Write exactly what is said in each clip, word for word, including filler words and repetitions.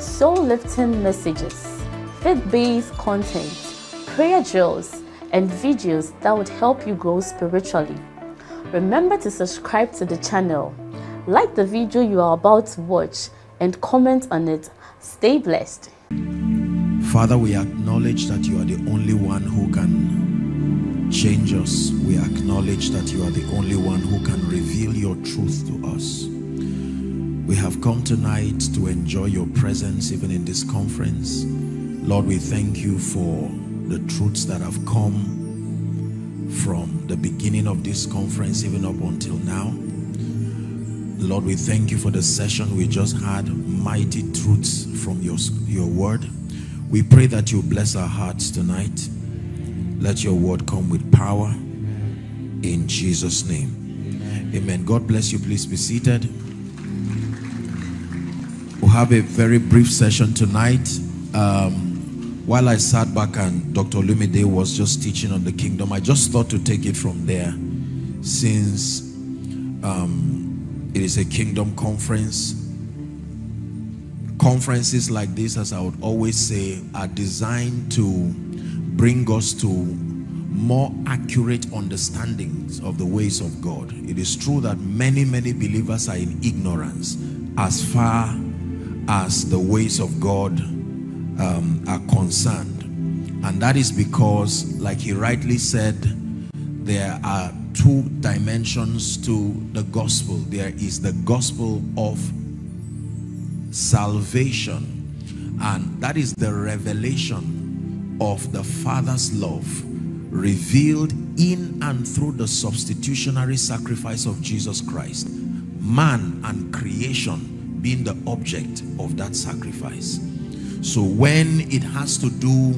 soul-lifting messages, faith-based content, prayer drills, and videos that would help you grow spiritually. Remember to subscribe to the channel, like the video you are about to watch, and comment on it. Stay blessed. Father, we acknowledge that you are the only one who can change us. We acknowledge that you are the only one who can reveal your truth to us. We have come tonight to enjoy your presence even in this conference. Lord, we thank you for the truths that have come from the beginning of this conference even up until now. Lord, we thank you for the session we just had, mighty truths from your, your word. We pray that you bless our hearts tonight. Let your word come with power in Jesus' name. Amen. Amen. God bless you. Please be seated. We'll have a very brief session tonight. Um, While I sat back and Doctor Lumide was just teaching on the kingdom, I just thought to take it from there, since um, it is a kingdom conference. Conferences like this, as I would always say, are designed to bring us to more accurate understandings of the ways of God. It is true that many, many believers are in ignorance as far as the ways of God Um, are concerned, and that is because, like he rightly said, there are two dimensions to the gospel. There is the gospel of salvation, and that is the revelation of the Father's love revealed in and through the substitutionary sacrifice of Jesus Christ, man and creation being the object of that sacrifice. So when it has to do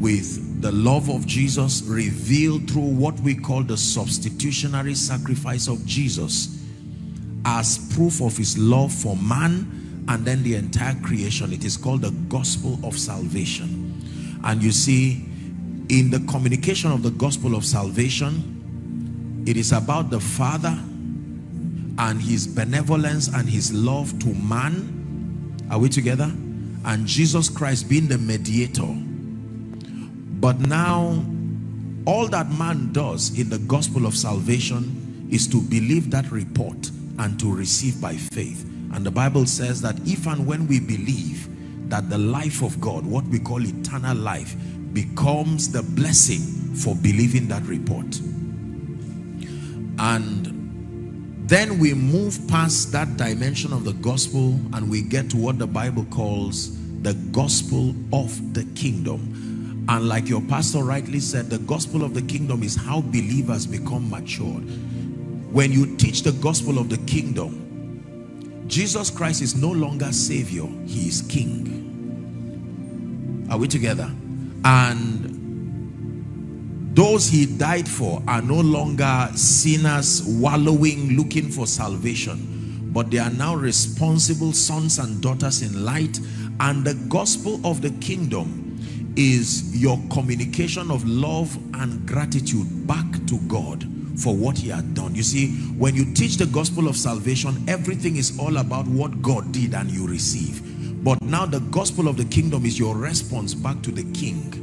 with the love of Jesus revealed through what we call the substitutionary sacrifice of Jesus as proof of his love for man and then the entire creation, it is called the gospel of salvation. And you see, in the communication of the gospel of salvation, it is about the Father and his benevolence and his love to man. Are we together? And Jesus Christ being the mediator. But now, all that man does in the gospel of salvation is to believe that report and to receive by faith. And the Bible says that if and when we believe that the life of God, what we call eternal life, becomes the blessing for believing that report. And then we move past that dimension of the gospel and we get to what the Bible calls the gospel of the kingdom. And like your pastor rightly said, the gospel of the kingdom is how believers become matured. When you teach the gospel of the kingdom, Jesus Christ is no longer Savior, he is King. Are we together? And those he died for are no longer sinners wallowing, looking for salvation, but they are now responsible sons and daughters in light. And the gospel of the kingdom is your communication of love and gratitude back to God for what he had done. You see, when you teach the gospel of salvation, everything is all about what God did and you receive. But now the gospel of the kingdom is your response back to the King.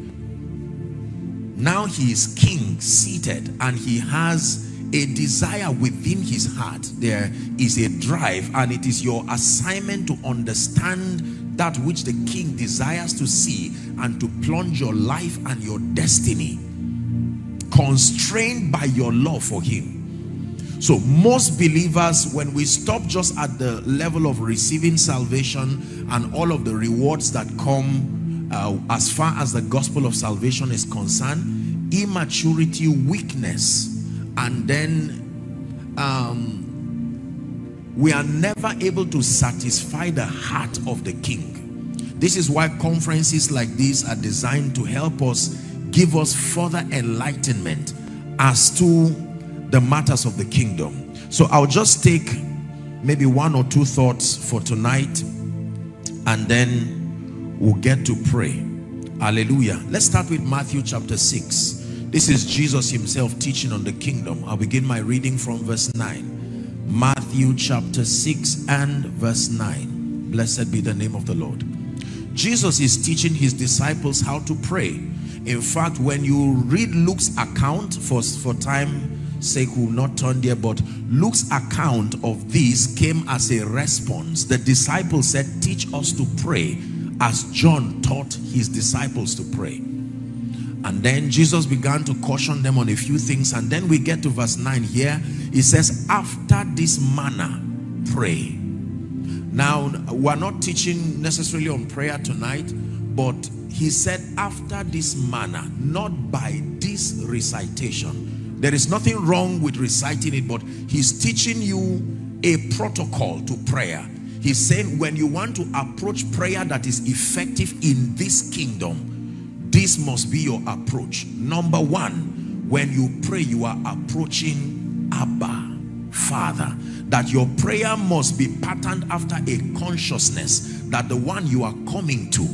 Now he is King, seated, and he has a desire within his heart. There is a drive, and it is your assignment to understand that which the King desires to see and to plunge your life and your destiny, constrained by your love for him. So most believers, when we stop just at the level of receiving salvation and all of the rewards that come, Uh, as far as the gospel of salvation is concerned, immaturity, weakness, and then um, we are never able to satisfy the heart of the King. This is why conferences like these are designed to help us, give us further enlightenment as to the matters of the kingdom. So I'll just take maybe one or two thoughts for tonight, and then we'll get to pray. Hallelujah. Let's start with Matthew chapter six. This is Jesus himself teaching on the kingdom. I'll begin my reading from verse nine. Matthew chapter six and verse nine. Blessed be the name of the Lord. Jesus is teaching his disciples how to pray. In fact, when you read Luke's account, for, for time's sake we will not turn there, but Luke's account of this came as a response. The disciples said, teach us to pray as John taught his disciples to pray. And then Jesus began to caution them on a few things. And then we get to verse nine here. He says, after this manner, pray. Now, we're not teaching necessarily on prayer tonight, but he said, after this manner, not by this recitation. There is nothing wrong with reciting it, but he's teaching you a protocol to prayer. He's saying, when you want to approach prayer that is effective in this kingdom, this must be your approach. Number one, when you pray, you are approaching Abba, Father. That your prayer must be patterned after a consciousness that the one you are coming to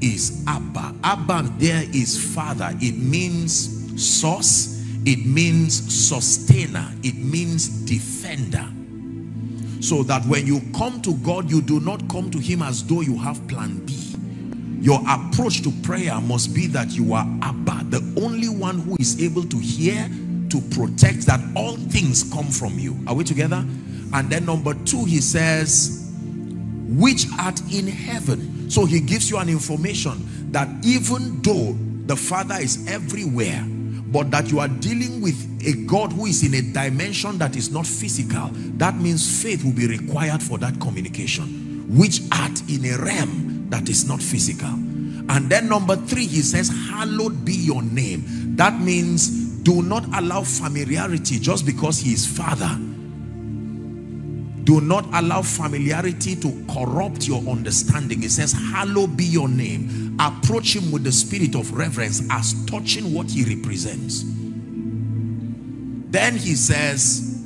is Abba. Abba there is Father. It means source. It means sustainer. It means defender. So that when you come to God, you do not come to him as though you have plan B. Your approach to prayer must be that you are Abba, the only one who is able to hear, to protect, that all things come from you. Are we together? And then number two, he says, which art in heaven. So he gives you an information that even though the Father is everywhere, but that you are dealing with a God who is in a dimension that is not physical, that means faith will be required for that communication. Which art in a realm that is not physical. And then number three, he says, hallowed be your name. That means do not allow familiarity just because he is Father. Do not allow familiarity to corrupt your understanding. He says, hallowed be your name. Approach him with the spirit of reverence as touching what he represents. Then he says,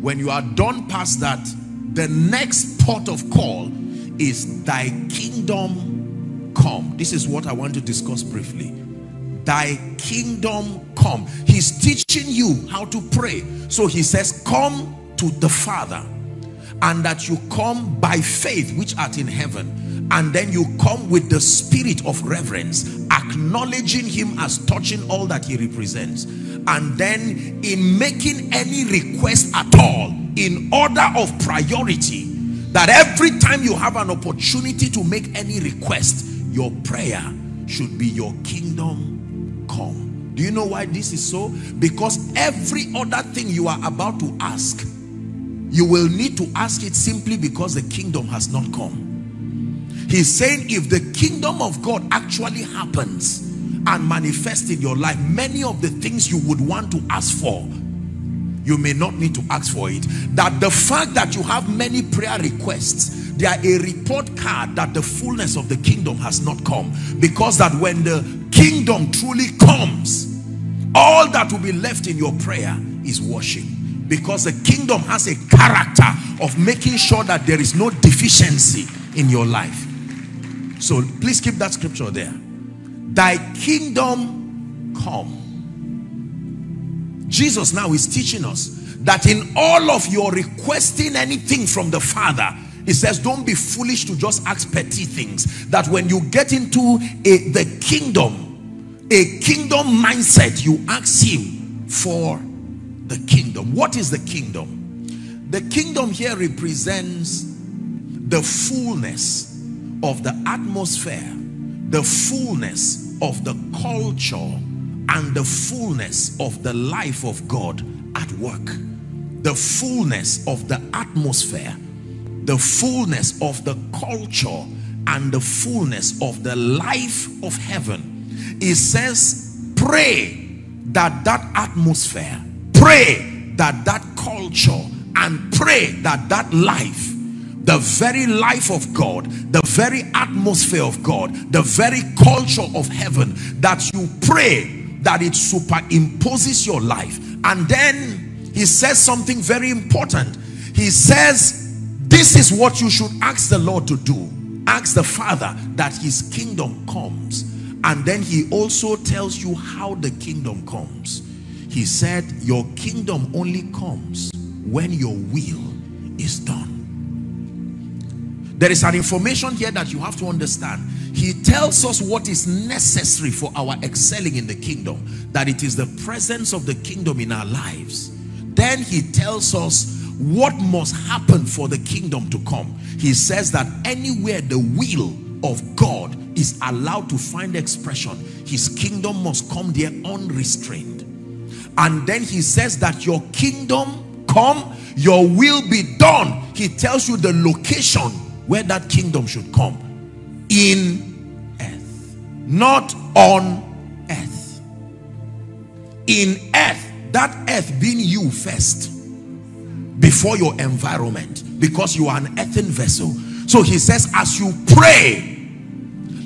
when you are done past that, the next port of call is thy kingdom come. This is what I want to discuss briefly. Thy kingdom come. He's teaching you how to pray. So he says, come to the Father, and that you come by faith which art in heaven, and then you come with the spirit of reverence, acknowledging him as touching all that he represents. And then in making any request at all, in order of priority, that every time you have an opportunity to make any request, your prayer should be your kingdom come. Do you know why this is so? Because every other thing you are about to ask, you will need to ask it simply because the kingdom has not come. He's saying if the kingdom of God actually happens and manifests in your life, many of the things you would want to ask for, you may not need to ask for it. That the fact that you have many prayer requests, they are a report card that the fullness of the kingdom has not come. Because that when the kingdom truly comes, all that will be left in your prayer is worship. Because the kingdom has a character of making sure that there is no deficiency in your life. So please keep that scripture there. Thy kingdom come. Jesus now is teaching us that in all of your requesting anything from the Father, he says, don't be foolish to just ask petty things. That when you get into a, the kingdom, a kingdom mindset, you ask him for the kingdom. What is the kingdom? The kingdom here represents the fullness of the atmosphere, the fullness of the culture, and the fullness of the life of God at work. The fullness of the atmosphere, the fullness of the culture, and the fullness of the life of heaven. It says, pray that that atmosphere, pray that that culture, and pray that that life the very life of God, the very atmosphere of God, the very culture of heaven, that you pray that it superimposes your life. And then he says something very important. He says, this is what you should ask the Lord to do. Ask the Father that his kingdom comes. And then he also tells you how the kingdom comes. He said, your kingdom only comes when your will is done. There is an information here that you have to understand. He tells us what is necessary for our excelling in the kingdom, that it is the presence of the kingdom in our lives. Then he tells us what must happen for the kingdom to come. He says that anywhere the will of God is allowed to find expression, his kingdom must come there unrestrained. And then he says that your kingdom come, your will be done. He tells you the location where that kingdom should come. In earth, not on earth. In earth, that earth being you first, before your environment, because you are an earthen vessel. So he says, as you pray,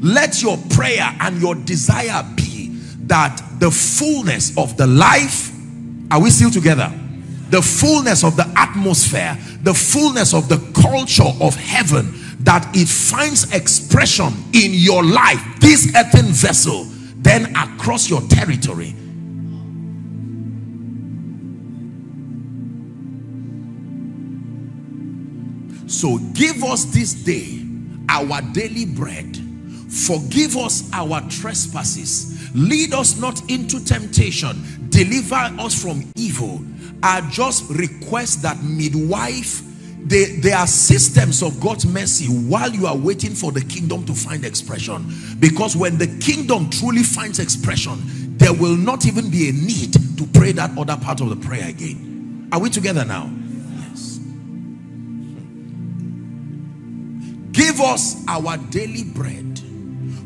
let your prayer and your desire be that the fullness of the life, are we still together? The fullness of the atmosphere, the fullness of the culture of heaven, that it finds expression in your life, this earthen vessel, then across your territory. So give us this day our daily bread. Forgive us our trespasses. Lead us not into temptation. Deliver us from evil. I just request that midwife, they, they are systems of God's mercy while you are waiting for the kingdom to find expression. Because when the kingdom truly finds expression, there will not even be a need to pray that other part of the prayer again. Are we together now? Yes. Give us our daily bread.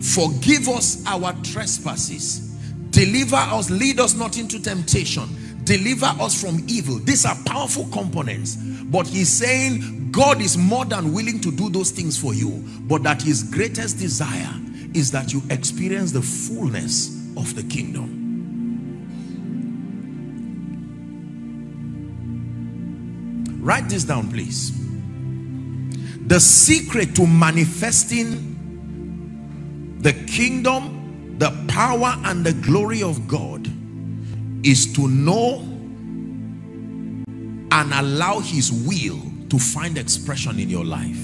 Forgive us our trespasses. Deliver us, lead us not into temptation. Deliver us from evil. These are powerful components. But he's saying God is more than willing to do those things for you, but that his greatest desire is that you experience the fullness of the kingdom. Write this down, please. The secret to manifesting the kingdom, the power and the glory of God, is to know and allow his will to find expression in your life.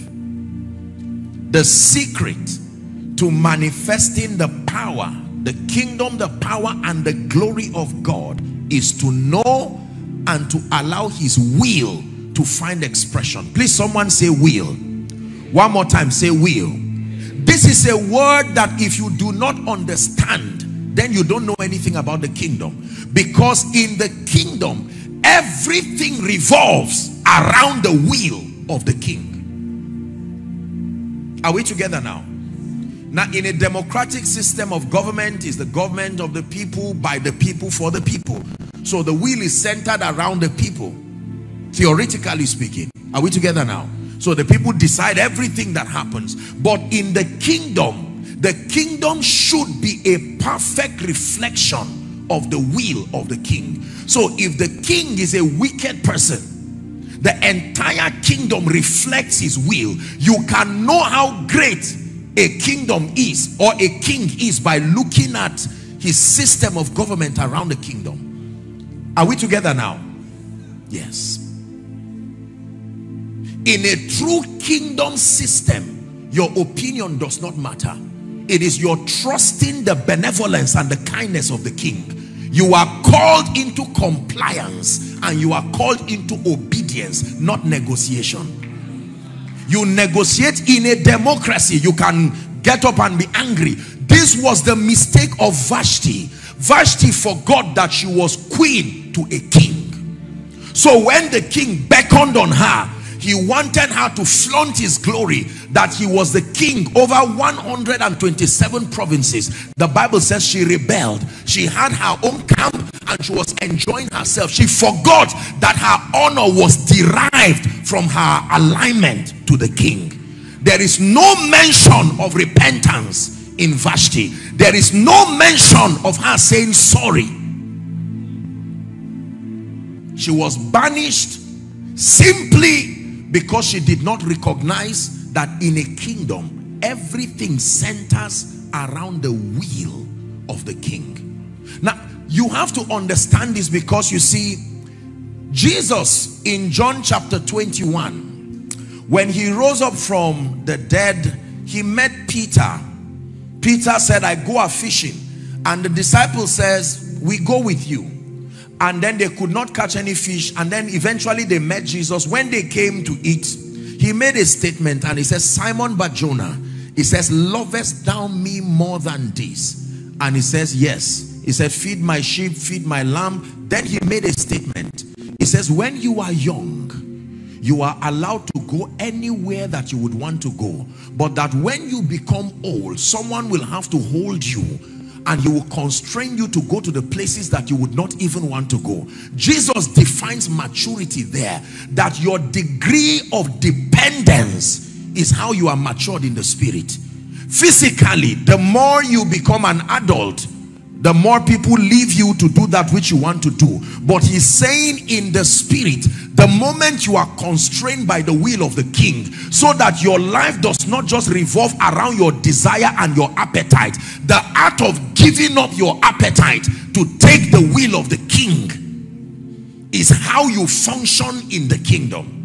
The secret to manifesting the power, the kingdom, the power and the glory of God is to know and to allow his will to find expression. Please, someone say will. One more time, say will. This is a word that if you do not understand, then you don't know anything about the kingdom. Because in the kingdom, everything revolves around the will of the king. Are we together now? Now, in a democratic system of government, is the government of the people, by the people, for the people. So the will is centered around the people, theoretically speaking. Are we together now? So the people decide everything that happens. But in the kingdom, the kingdom should be a perfect reflection of the will of the king. So if the king is a wicked person, the entire kingdom reflects his will. You can know how great a kingdom is or a king is by looking at his system of government around the kingdom. Are we together now? Yes. In a true kingdom system, your opinion does not matter. It is your trusting the benevolence and the kindness of the king. You are called into compliance and you are called into obedience, not negotiation. You negotiate in a democracy. You can get up and be angry. This was the mistake of Vashti. Vashti forgot that she was queen to a king. So when the king beckoned on her, he wanted her to flaunt his glory, that he was the king over one hundred twenty-seven provinces. The Bible says she rebelled. She had her own camp and she was enjoying herself. She forgot that her honor was derived from her alignment to the king. There is no mention of repentance in Vashti. There is no mention of her saying sorry. She was banished simply because she did not recognize that in a kingdom, everything centers around the will of the king. Now, you have to understand this, because you see, Jesus in John chapter twenty-one, when he rose up from the dead, he met Peter. Peter said, I go a fishing. And the disciple says, we go with you. And then they could not catch any fish. And then eventually they met Jesus. When they came to eat, he made a statement, and he says, Simon Bar-Jonah, he says, lovest thou me more than this? And he says, yes. He said, feed my sheep, feed my lamb. Then he made a statement. He says, when you are young, you are allowed to go anywhere that you would want to go, but that when you become old, someone will have to hold you and he will constrain you to go to the places that you would not even want to go. Jesus defines maturity there, that your degree of dependence is how you are matured in the spirit. Physically, the more you become an adult, the more people leave you to do that which you want to do. But he's saying in the spirit, the moment you are constrained by the will of the king, so that your life does not just revolve around your desire and your appetite, the art of giving up your appetite to take the will of the king is how you function in the kingdom.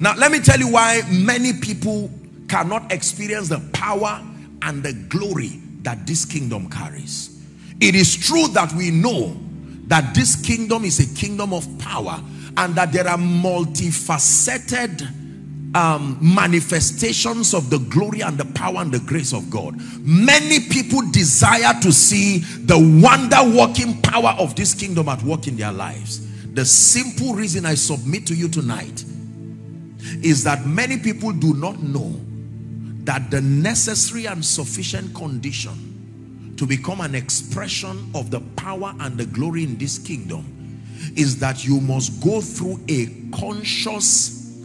Now, let me tell you why many people cannot experience the power and the glory that this kingdom carries. It is true that we know that this kingdom is a kingdom of power, and that there are multifaceted um, manifestations of the glory and the power and the grace of God. Many people desire to see the wonder-working power of this kingdom at work in their lives. The simple reason I submit to you tonight is that many people do not know that the necessary and sufficient condition to become an expression of the power and the glory in this kingdom is that you must go through a conscious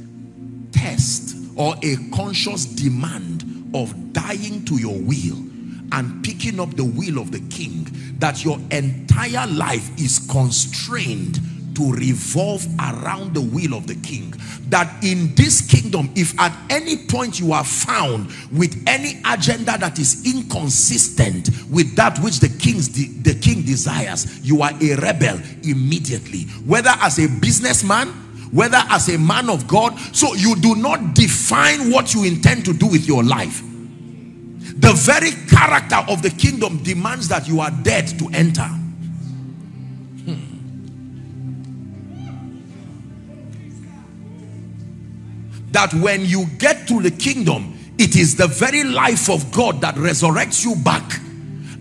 test or a conscious demand of dying to your will and picking up the will of the king, that your entire life is constrained to revolve around the will of the king. That in this kingdom, if at any point you are found with any agenda that is inconsistent with that which the king's de the king desires, you are a rebel immediately, whether as a businessman, whether as a man of God. So you do not define what you intend to do with your life. The very character of the kingdom demands that you are dead to enter. That when you get to the kingdom, it is the very life of God that resurrects you back.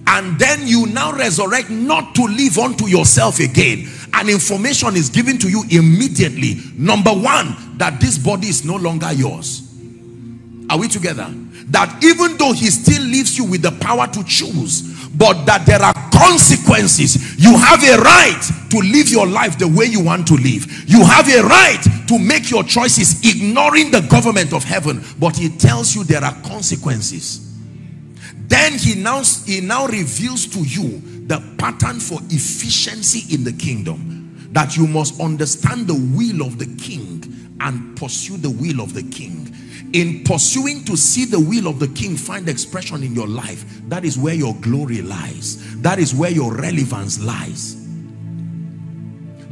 And then you now resurrect not to live unto yourself again. And information is given to you immediately. Number one, that this body is no longer yours. Are we together? That even though he still leaves you with the power to choose, but that there are consequences. You have a right to live your life the way you want to live. You have a right to make your choices ignoring the government of heaven, but he tells you there are consequences. Then he now, he now reveals to you the pattern for efficiency in the kingdom, that you must understand the will of the king and pursue the will of the king. In pursuing to see the will of the king find expression in your life, that is where your glory lies. That is where your relevance lies.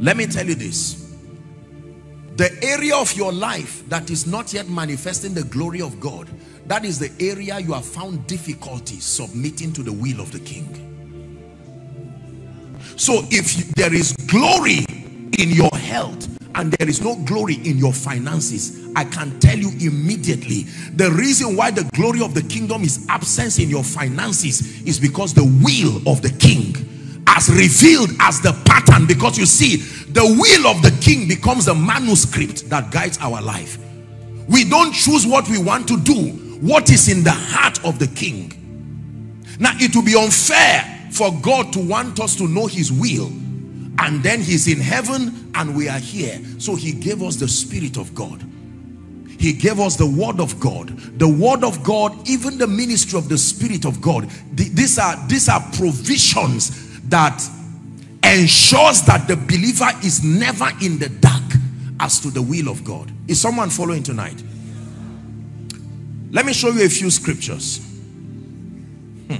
Let me tell you this. The area of your life that is not yet manifesting the glory of God, that is the area you have found difficulty submitting to the will of the king. So if there is glory in your health, and there is no glory in your finances, I can tell you immediately, the reason why the glory of the kingdom is absent in your finances is because the will of the king, as revealed as the pattern, because you see, the will of the king becomes a manuscript that guides our life. We don't choose what we want to do. What is in the heart of the king? Now, it will be unfair for God to want us to know his will, and then he's in heaven and we are here. So he gave us the Spirit of God. He gave us the word of God. The word of God, even the ministry of the Spirit of God. These are, these are provisions that ensures that the believer is never in the dark as to the will of God. Is someone following tonight? Let me show you a few scriptures. Hmm.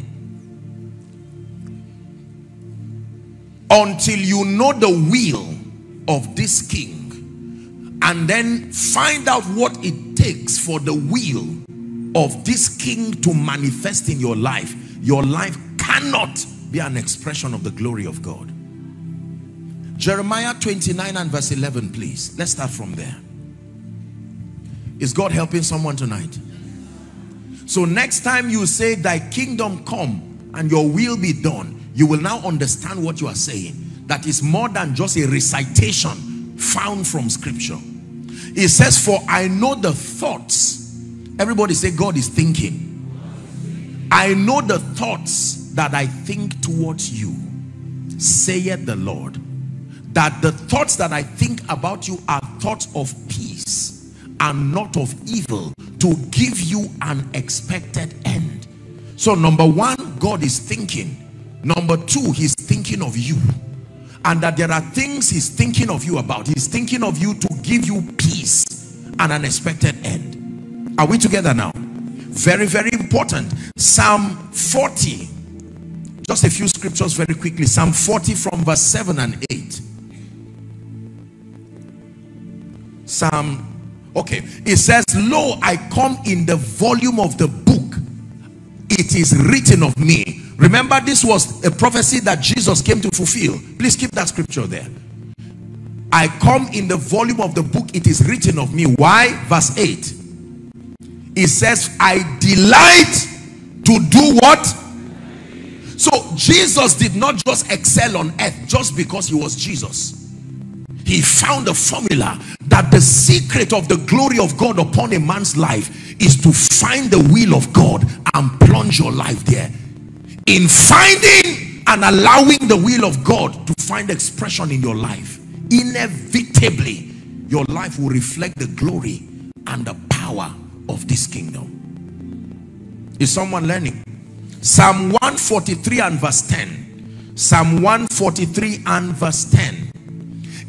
Until you know the will of this king, and then find out what it takes for the will of this king to manifest in your life, your life cannot be an expression of the glory of God. Jeremiah twenty-nine and verse eleven, please. Let's start from there. Is God helping someone tonight? So next time you say, thy kingdom come and your will be done, you will now understand what you are saying. That is more than just a recitation found from scripture. It says, for I know the thoughts. Everybody say, God is thinking. I know the thoughts that I think towards you, saith the Lord, that the thoughts that I think about you are thoughts of peace and not of evil, to give you an expected end. So number one, God is thinking. Number two, he's thinking of you. And that there are things he's thinking of you about. He's thinking of you to give you peace and an expected end. Are we together now? Very, very important. Psalm forty. Just a few scriptures very quickly. Psalm forty from verse seven and eight. Psalm, okay. It says, lo, I come in the volume of the book. It is written of me. Remember, this was a prophecy that Jesus came to fulfill. Please keep that scripture there. I come in the volume of the book. It is written of me. Why? Verse eight. It says, I delight to do what? So Jesus did not just excel on earth just because he was Jesus. He found a formula that the secret of the glory of God upon a man's life is to find the will of God and plunge your life there. In finding and allowing the will of God to find expression in your life, inevitably your life will reflect the glory and the power of this kingdom. Is someone learning? Psalm one forty-three and verse ten. Psalm one forty-three and verse ten.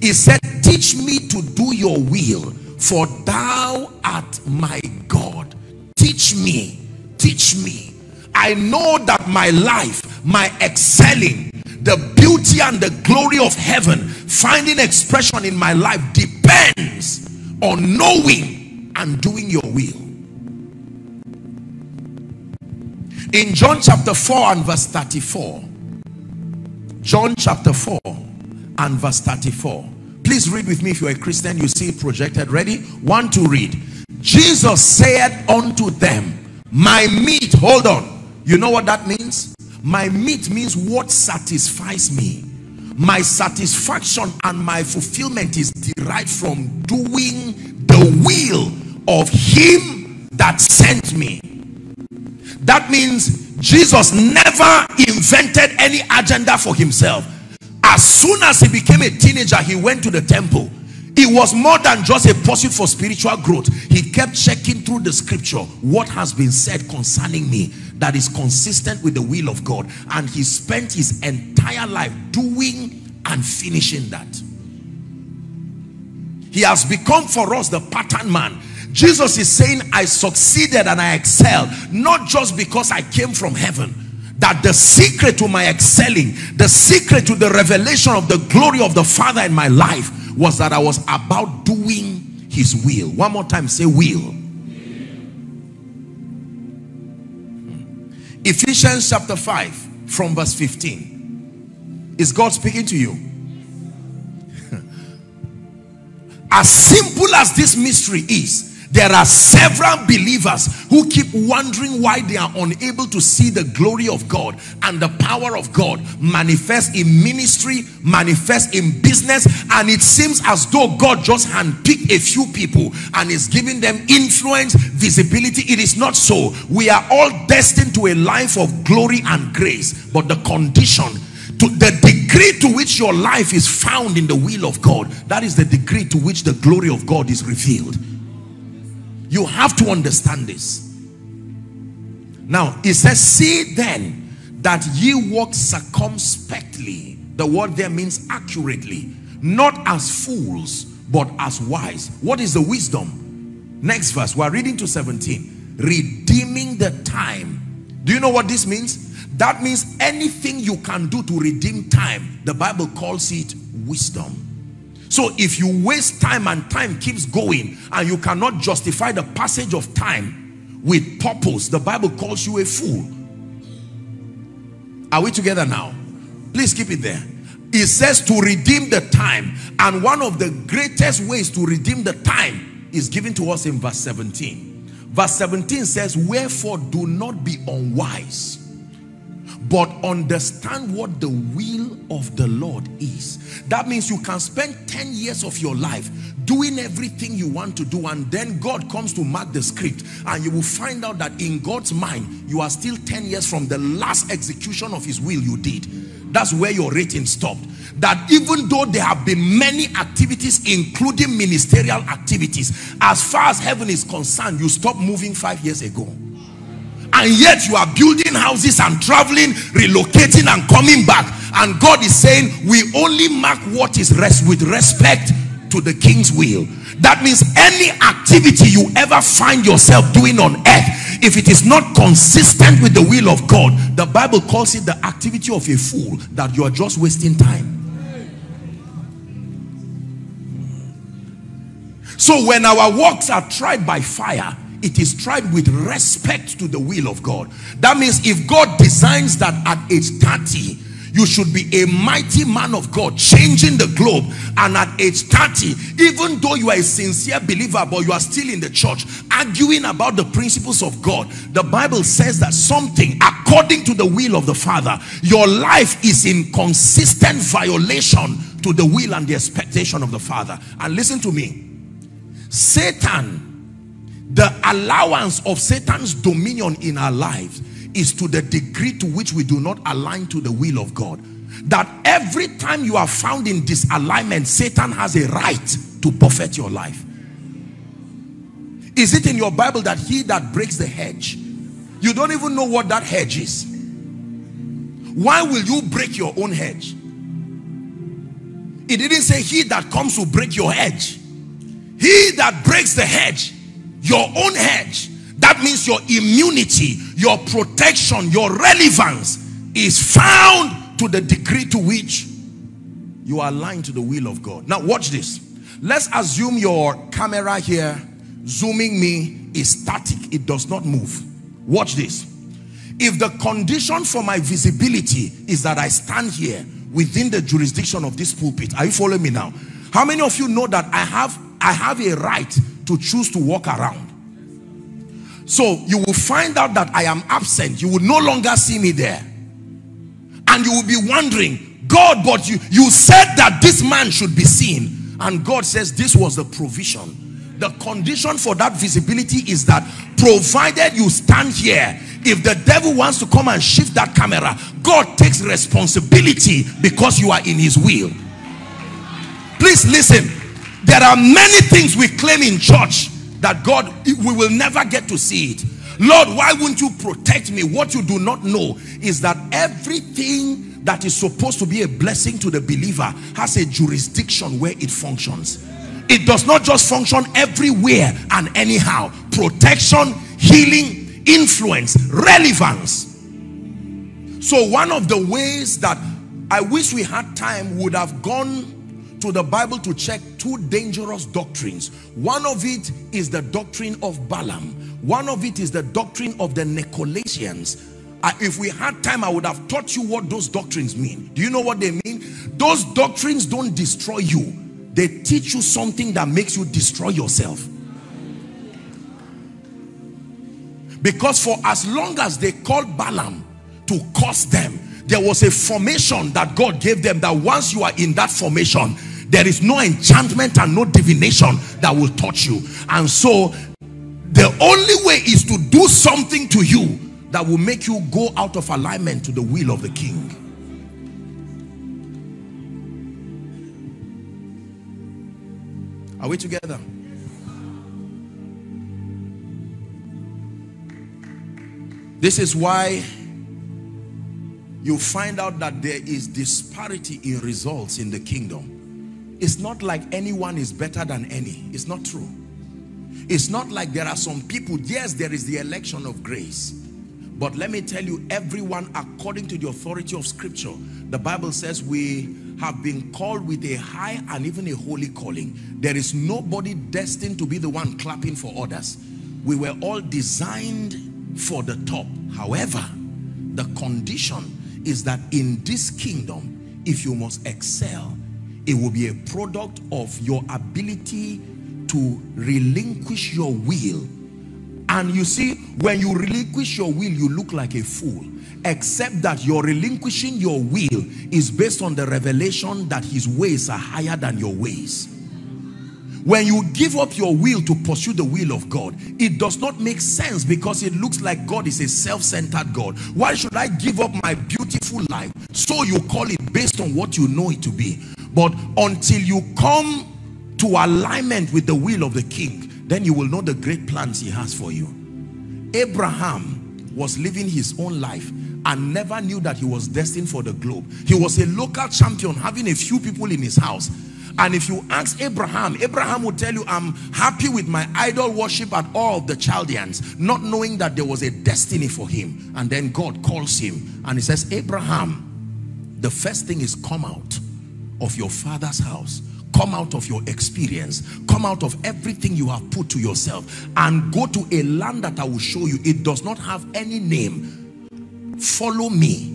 It said, teach me to do your will, for thou art my God. Teach me, teach me. I know that my life, my excelling, the beauty and the glory of heaven, finding expression in my life depends on knowing and doing your will. In John chapter four and verse thirty-four, John chapter four and verse thirty-four, please read with me. If you're a Christian, you see it projected. Ready? One to read. Jesus said unto them, my meat, hold on. You know what that means? My meat means what satisfies me. My satisfaction and my fulfillment is derived from doing the will of him that sent me. That means Jesus never invented any agenda for himself. As soon as he became a teenager, he went to the temple. It was more than just a pursuit for spiritual growth. He kept checking through the scripture what has been said concerning me that is consistent with the will of God. And he spent his entire life doing and finishing that. He has become for us the pattern man. Jesus is saying, I succeeded and I excelled, not just because I came from heaven. That the secret to my excelling, the secret to the revelation of the glory of the Father in my life, was that I was about doing his will. One more time, say will. Will. Ephesians chapter five from verse fifteen. Is God speaking to you? As simple as this mystery is, there are several believers who keep wondering why they are unable to see the glory of God and the power of God manifest in ministry, manifest in business, and it seems as though God just handpicked a few people and is giving them influence, visibility. It is not so. We are all destined to a life of glory and grace, but the condition, to the degree to which your life is found in the will of God, that is the degree to which the glory of God is revealed. You have to understand this. Now, it says, see then that ye walk circumspectly. The word there means accurately. Not as fools, but as wise. What is the wisdom? Next verse, we are reading to seventeen. Redeeming the time. Do you know what this means? That means anything you can do to redeem time, the Bible calls it wisdom. So if you waste time and time keeps going and you cannot justify the passage of time with purpose, the Bible calls you a fool. Are we together now? Please keep it there. It says to redeem the time, and one of the greatest ways to redeem the time is given to us in verse seventeen. Verse seventeen says, wherefore do not be unwise, but understand what the will of the Lord is. That means you can spend ten years of your life doing everything you want to do, and then God comes to mark the script, and you will find out that in God's mind, you are still ten years from the last execution of his will you did. That's where your rating stopped. That even though there have been many activities, including ministerial activities, as far as heaven is concerned, you stopped moving five years ago. And yet you are building houses and traveling, relocating and coming back. And God is saying, we only mark what is rest with respect to the king's will. That means any activity you ever find yourself doing on earth, if it is not consistent with the will of God, the Bible calls it the activity of a fool, that you are just wasting time. So when our works are tried by fire, it is tried with respect to the will of God. That means if God designs that at age thirty, you should be a mighty man of God, changing the globe, and at age thirty, even though you are a sincere believer, but you are still in the church, arguing about the principles of God, the Bible says that something, according to the will of the Father, your life is in consistent violation to the will and the expectation of the Father. And listen to me, Satan, the allowance of Satan's dominion in our lives is to the degree to which we do not align to the will of God. That every time you are found in disalignment, Satan has a right to buffet your life. Is it in your Bible that he that breaks the hedge? You don't even know what that hedge is. Why will you break your own hedge? It didn't say he that comes to break your hedge. He that breaks the hedge, your own hedge, that means your immunity, your protection, your relevance is found to the degree to which you are aligned to the will of God. Now watch this. Let's assume your camera here, zooming me, is static. It does not move. Watch this. If the condition for my visibility is that I stand here within the jurisdiction of this pulpit, are you following me now? How many of you know that I have, I have a right to choose to walk around? So you will find out that I am absent. You will no longer see me there, and you will be wondering, God, but you you said that this man should be seen. And God says this was the provision. The condition for that visibility is that provided you stand here, if the devil wants to come and shift that camera, God takes responsibility because you are in his will. Please listen. There are many things we claim in church that God, we will never get to see it. Lord, why won't you protect me? What you do not know is that everything that is supposed to be a blessing to the believer has a jurisdiction where it functions. It does not just function everywhere and anyhow. Protection, healing, influence, relevance. So one of the ways that I wish we had time would have gone to the Bible to check two dangerous doctrines. One of it is the doctrine of Balaam. One of it is the doctrine of the Nicolaitans. Uh, if we had time, I would have taught you what those doctrines mean. Do you know what they mean? Those doctrines don't destroy you. They teach you something that makes you destroy yourself. Because for as long as they called Balaam to curse them, there was a formation that God gave them, that once you are in that formation, there is no enchantment and no divination that will touch you. And so the only way is to do something to you that will make you go out of alignment to the will of the king. Are we together? This is why you find out that there is disparity in results in the kingdom. It's not like anyone is better than any. It's not true. It's not like there are some people, yes, there is the election of grace. But let me tell you, everyone, according to the authority of Scripture, the Bible says we have been called with a high and even a holy calling. There is nobody destined to be the one clapping for others. We were all designed for the top. However, the condition is that in this kingdom, if you must excel, it will be a product of your ability to relinquish your will. And you see, when you relinquish your will, you look like a fool, except that your relinquishing your will is based on the revelation that his ways are higher than your ways. When you give up your will to pursue the will of God, it does not make sense, because it looks like God is a self-centered God. Why should I give up my beautiful life? So you call it, based on what you know it to be. But until you come to alignment with the will of the King, then you will know the great plans he has for you. Abraham was living his own life and never knew that he was destined for the globe. He was a local champion, having a few people in his house. And if you ask Abraham, Abraham would tell you, I'm happy with my idol worship at all of the Chaldeans, not knowing that there was a destiny for him. And then God calls him and he says, Abraham, the first thing is come out of your father's house, come out of your experience, come out of everything you have put to yourself, and go to a land that I will show you. It does not have any name. Follow me.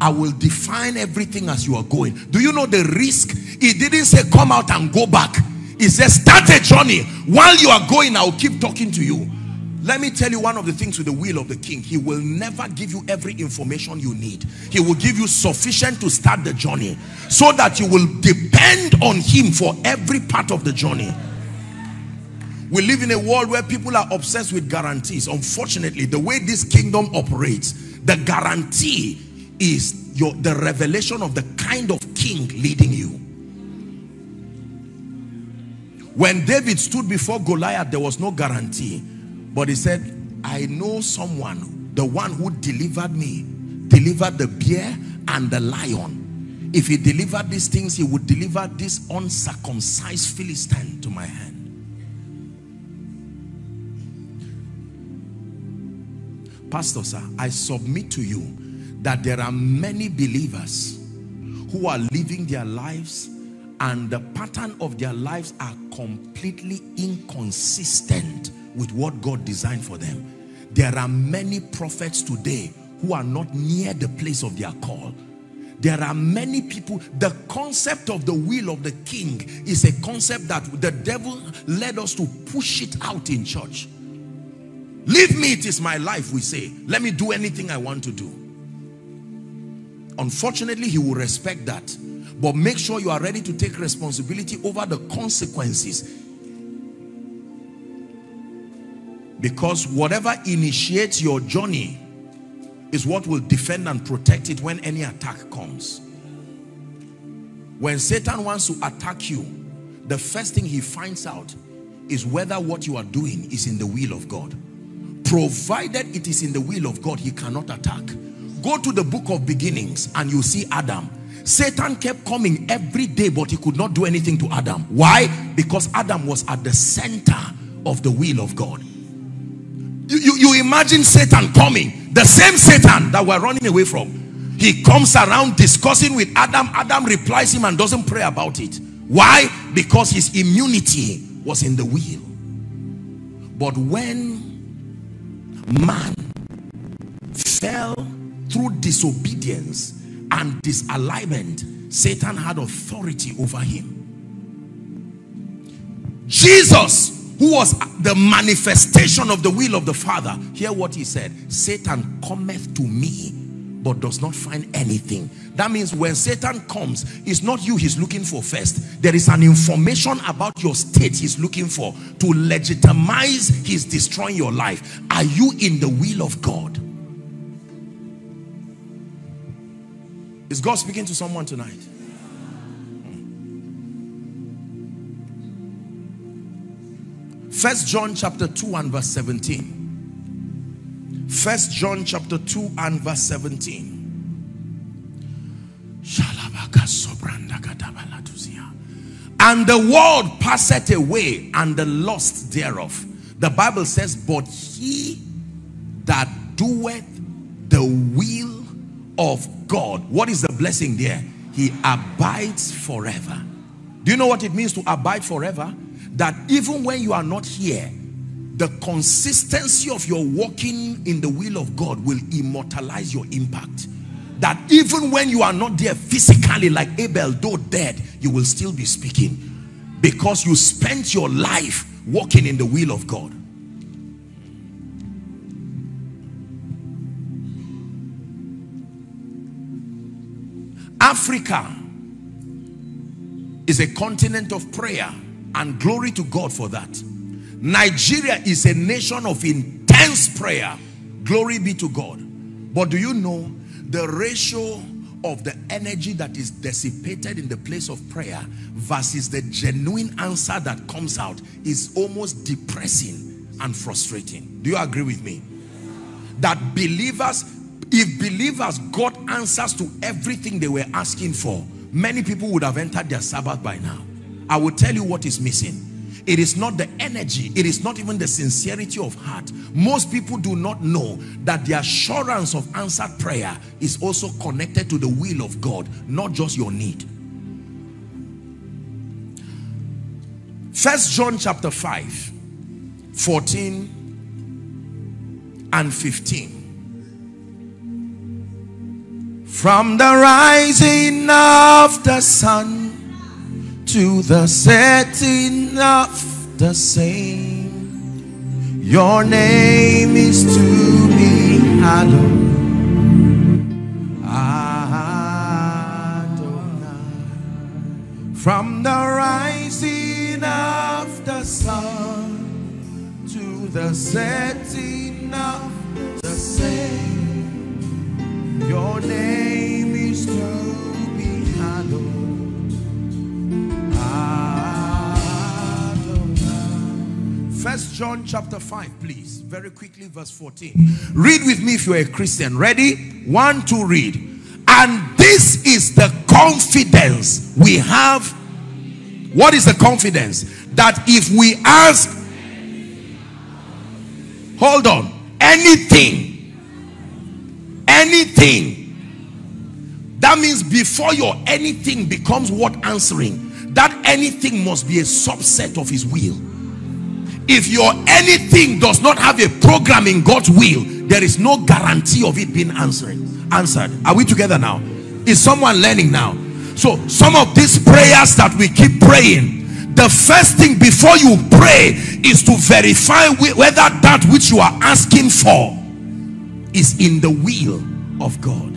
I will define everything as you are going. Do you know the risk? He didn't say come out and go back. He says start a journey. While you are going, I will keep talking to you. Let me tell you one of the things with the will of the King. He will never give you every information you need. He will give you sufficient to start the journey, so that you will depend on him for every part of the journey. We live in a world where people are obsessed with guarantees. Unfortunately, the way this kingdom operates, the guarantee is your the revelation of the kind of king leading you. When David stood before Goliath, there was no guarantee, but he said, I know someone, the one who delivered me, delivered the bear and the lion. If he delivered these things, he would deliver this uncircumcised Philistine to my hand. Pastor, sir, I submit to you that there are many believers who are living their lives, and the pattern of their lives are completely inconsistent with what God designed for them. There are many prophets today who are not near the place of their call. There are many people. The concept of the will of the King is a concept that the devil led us to push it out in church. Leave me, it is my life, we say. Let me do anything I want to do. Unfortunately, he will respect that, but make sure you are ready to take responsibility over the consequences, because whatever initiates your journey is what will defend and protect it when any attack comes. When Satan wants to attack you, the first thing he finds out is whether what you are doing is in the will of God. Provided it is in the will of God, he cannot attack. Go to the book of beginnings and you see Adam. Satan kept coming every day, but he could not do anything to Adam. Why? Because Adam was at the center of the will of God. You, you, you imagine Satan coming. The same Satan that we're running away from. He comes around discussing with Adam. Adam replies him and doesn't pray about it. Why? Because his immunity was in the will. But when man fell through disobedience and disalignment, Satan had authority over him. Jesus, who was the manifestation of the will of the Father, hear what he said. Satan cometh to me, but does not find anything. That means when Satan comes, it's not you he's looking for first. There is an information about your state he's looking for to legitimize his destroying your life. Are you in the will of God? Is God speaking to someone tonight? First John chapter two and verse seventeen. First John chapter two and verse seventeen. And the world passeth away, and the lust thereof. The Bible says, but he that doeth the will of God. What is the blessing there? He abides forever. Do you know what it means to abide forever? That even when you are not here, the consistency of your walking in the will of God will immortalize your impact. That even when you are not there physically, like Abel, though dead, you will still be speaking, because you spent your life walking in the will of God. Africa is a continent of prayer, and glory to God for that. Nigeria is a nation of intense prayer. Glory be to God. But do you know the ratio of the energy that is dissipated in the place of prayer versus the genuine answer that comes out is almost depressing and frustrating? Do you agree with me? That believers, if believers got answers to everything they were asking for, many people would have entered their Sabbath by now. I will tell you what is missing. It is not the energy. It is not even the sincerity of heart. Most people do not know that the assurance of answered prayer is also connected to the will of God, not just your need. First John chapter five, fourteen and fifteen. From the rising of the sun to the setting of the same, your name is to be hallowed, Adonai. From the rising of the sun to the setting of the same, your name is to be hallowed. First John chapter five, please, very quickly, verse fourteen. Read with me if you're a Christian. Ready? One, two, read. And this is the confidence we have. What is the confidence? That if we ask, hold on, anything, anything, that means before your anything becomes worth answering, that anything must be a subset of his will. If your anything does not have a program in God's will, there is no guarantee of it being answered. Answered. Are we together now? Is someone learning now? So some of these prayers that we keep praying, the first thing before you pray is to verify whether that which you are asking for is in the will of God.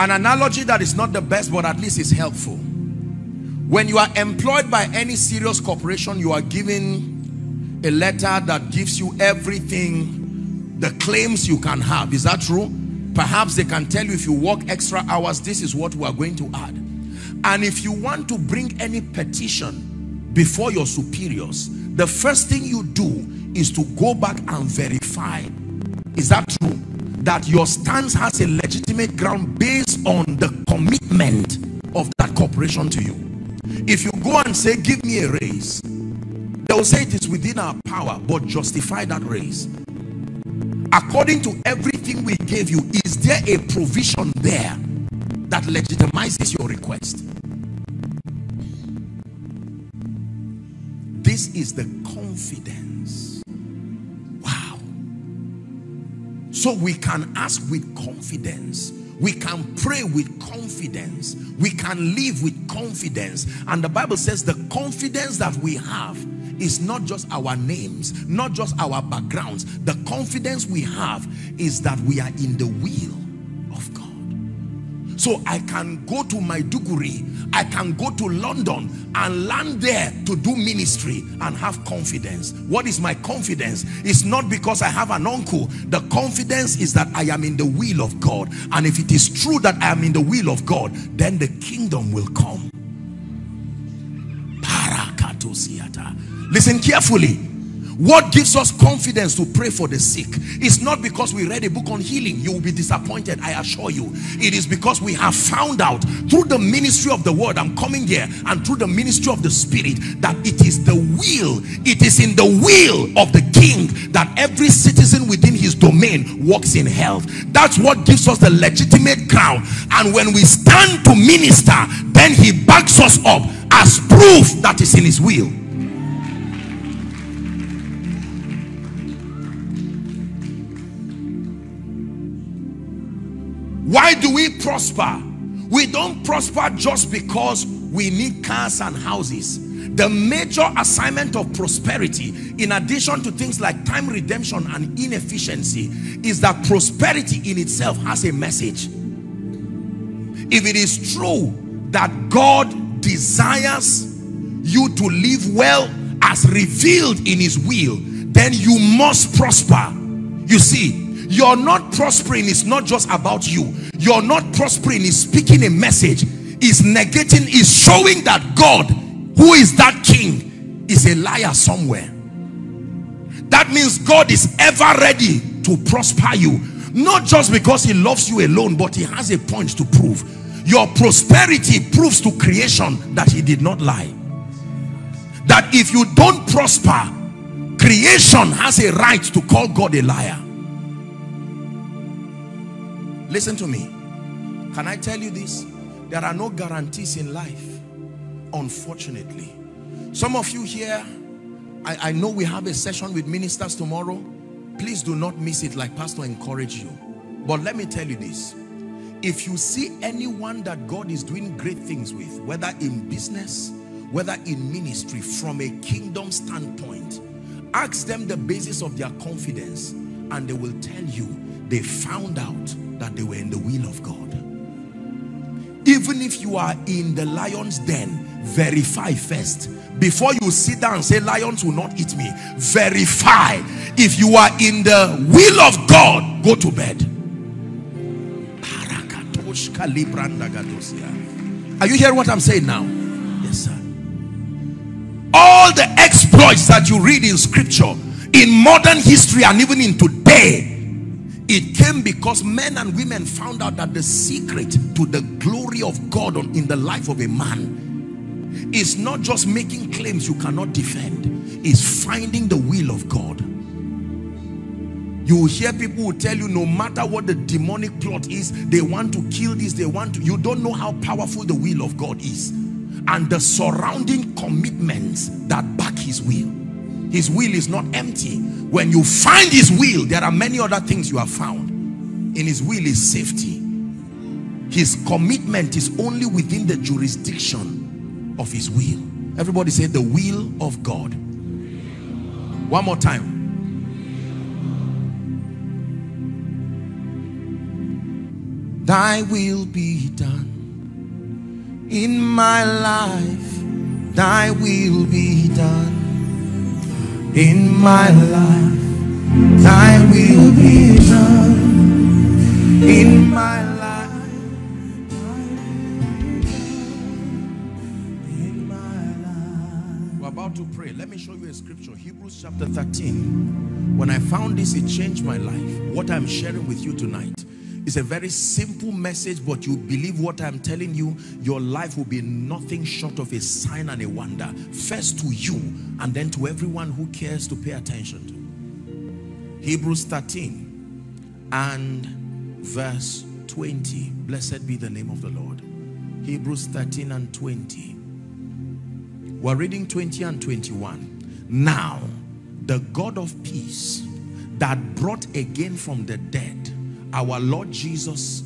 An analogy that is not the best, but at least is helpful. When you are employed by any serious corporation, you are given a letter that gives you everything, the claims you can have. Is that true? Perhaps they can tell you, if you work extra hours, this is what we are going to add. And if you want to bring any petition before your superiors, the first thing you do is to go back and verify. Is that true? That your stance has a legitimate ground based on the commitment of that corporation to you. If you go and say, give me a raise, they will say it is within our power, but justify that raise. According to everything we gave you, is there a provision there that legitimizes your request? This is the confidence. So we can ask with confidence. We can pray with confidence. We can live with confidence. And the Bible says the confidence that we have is not just our names, not just our backgrounds. The confidence we have is that we are in the will of God. So I can go to Maiduguri, I can go to London and land there to do ministry and have confidence. What is my confidence? It's not because I have an uncle. The confidence is that I am in the will of God. And if it is true that I am in the will of God, then the kingdom will come. Parakat Listen carefully. What gives us confidence to pray for the sick is not because we read a book on healing. You will be disappointed, I assure you. It is because we have found out through the ministry of the word, I'm coming here, and through the ministry of the spirit, that it is the will, it is in the will of the king that every citizen within his domain walks in health. That's what gives us the legitimate crown. And when we stand to minister, then he backs us up as proof that is in his will. Why do we prosper? We don't prosper just because we need cars and houses. The major assignment of prosperity, in addition to things like time redemption and inefficiency, is that prosperity in itself has a message. If it is true that God desires you to live well as revealed in his will, then you must prosper. You see, you're not prospering is not just about you. You're not prospering is speaking a message, is negating, is showing that God, who is that king, is a liar somewhere. That means God is ever ready to prosper you, not just because he loves you alone, but he has a point to prove. Your prosperity proves to creation that he did not lie. That if you don't prosper, creation has a right to call God a liar. Listen to me. Can I tell you this? There are no guarantees in life, unfortunately. Some of you here, I, I know we have a session with ministers tomorrow. Please do not miss it, like Pastor encouraged you. But let me tell you this. If you see anyone that God is doing great things with, whether in business, whether in ministry, from a kingdom standpoint, ask them the basis of their confidence, and they will tell you they found out that they were in the will of God. Even if you are in the lion's den, verify first. Before you sit down and say, lions will not eat me, verify. If you are in the will of God, go to bed. Are you hearing what I'm saying now? Yes, sir. All the exploits that you read in scripture, in modern history and even in today, it came because men and women found out that the secret to the glory of God in the life of a man is not just making claims you cannot defend, is finding the will of God. You will hear people who tell you, no matter what the demonic plot is, they want to kill this, they want to. You don't know how powerful the will of God is and the surrounding commitments that back his will. His will is not empty. When you find his will, there are many other things you have found. In his will is safety. His commitment is only within the jurisdiction of his will. Everybody say, the will of God. One more time. Thy will be done in my life. Thy will be done in my life. Thy will be done in my life. In my life. We're about to pray. Let me show you a scripture. Hebrews chapter thirteen. When I found this, it changed my life. What I'm sharing with you tonight is a very simple message, but you believe what I'm telling you, your life will be nothing short of a sign and a wonder. First to you, and then to everyone who cares to pay attention to. Hebrews thirteen and verse twenty. Blessed be the name of the Lord. Hebrews thirteen and twenty. We're reading twenty and twenty-one. Now, the God of peace, that brought again from the dead our Lord Jesus,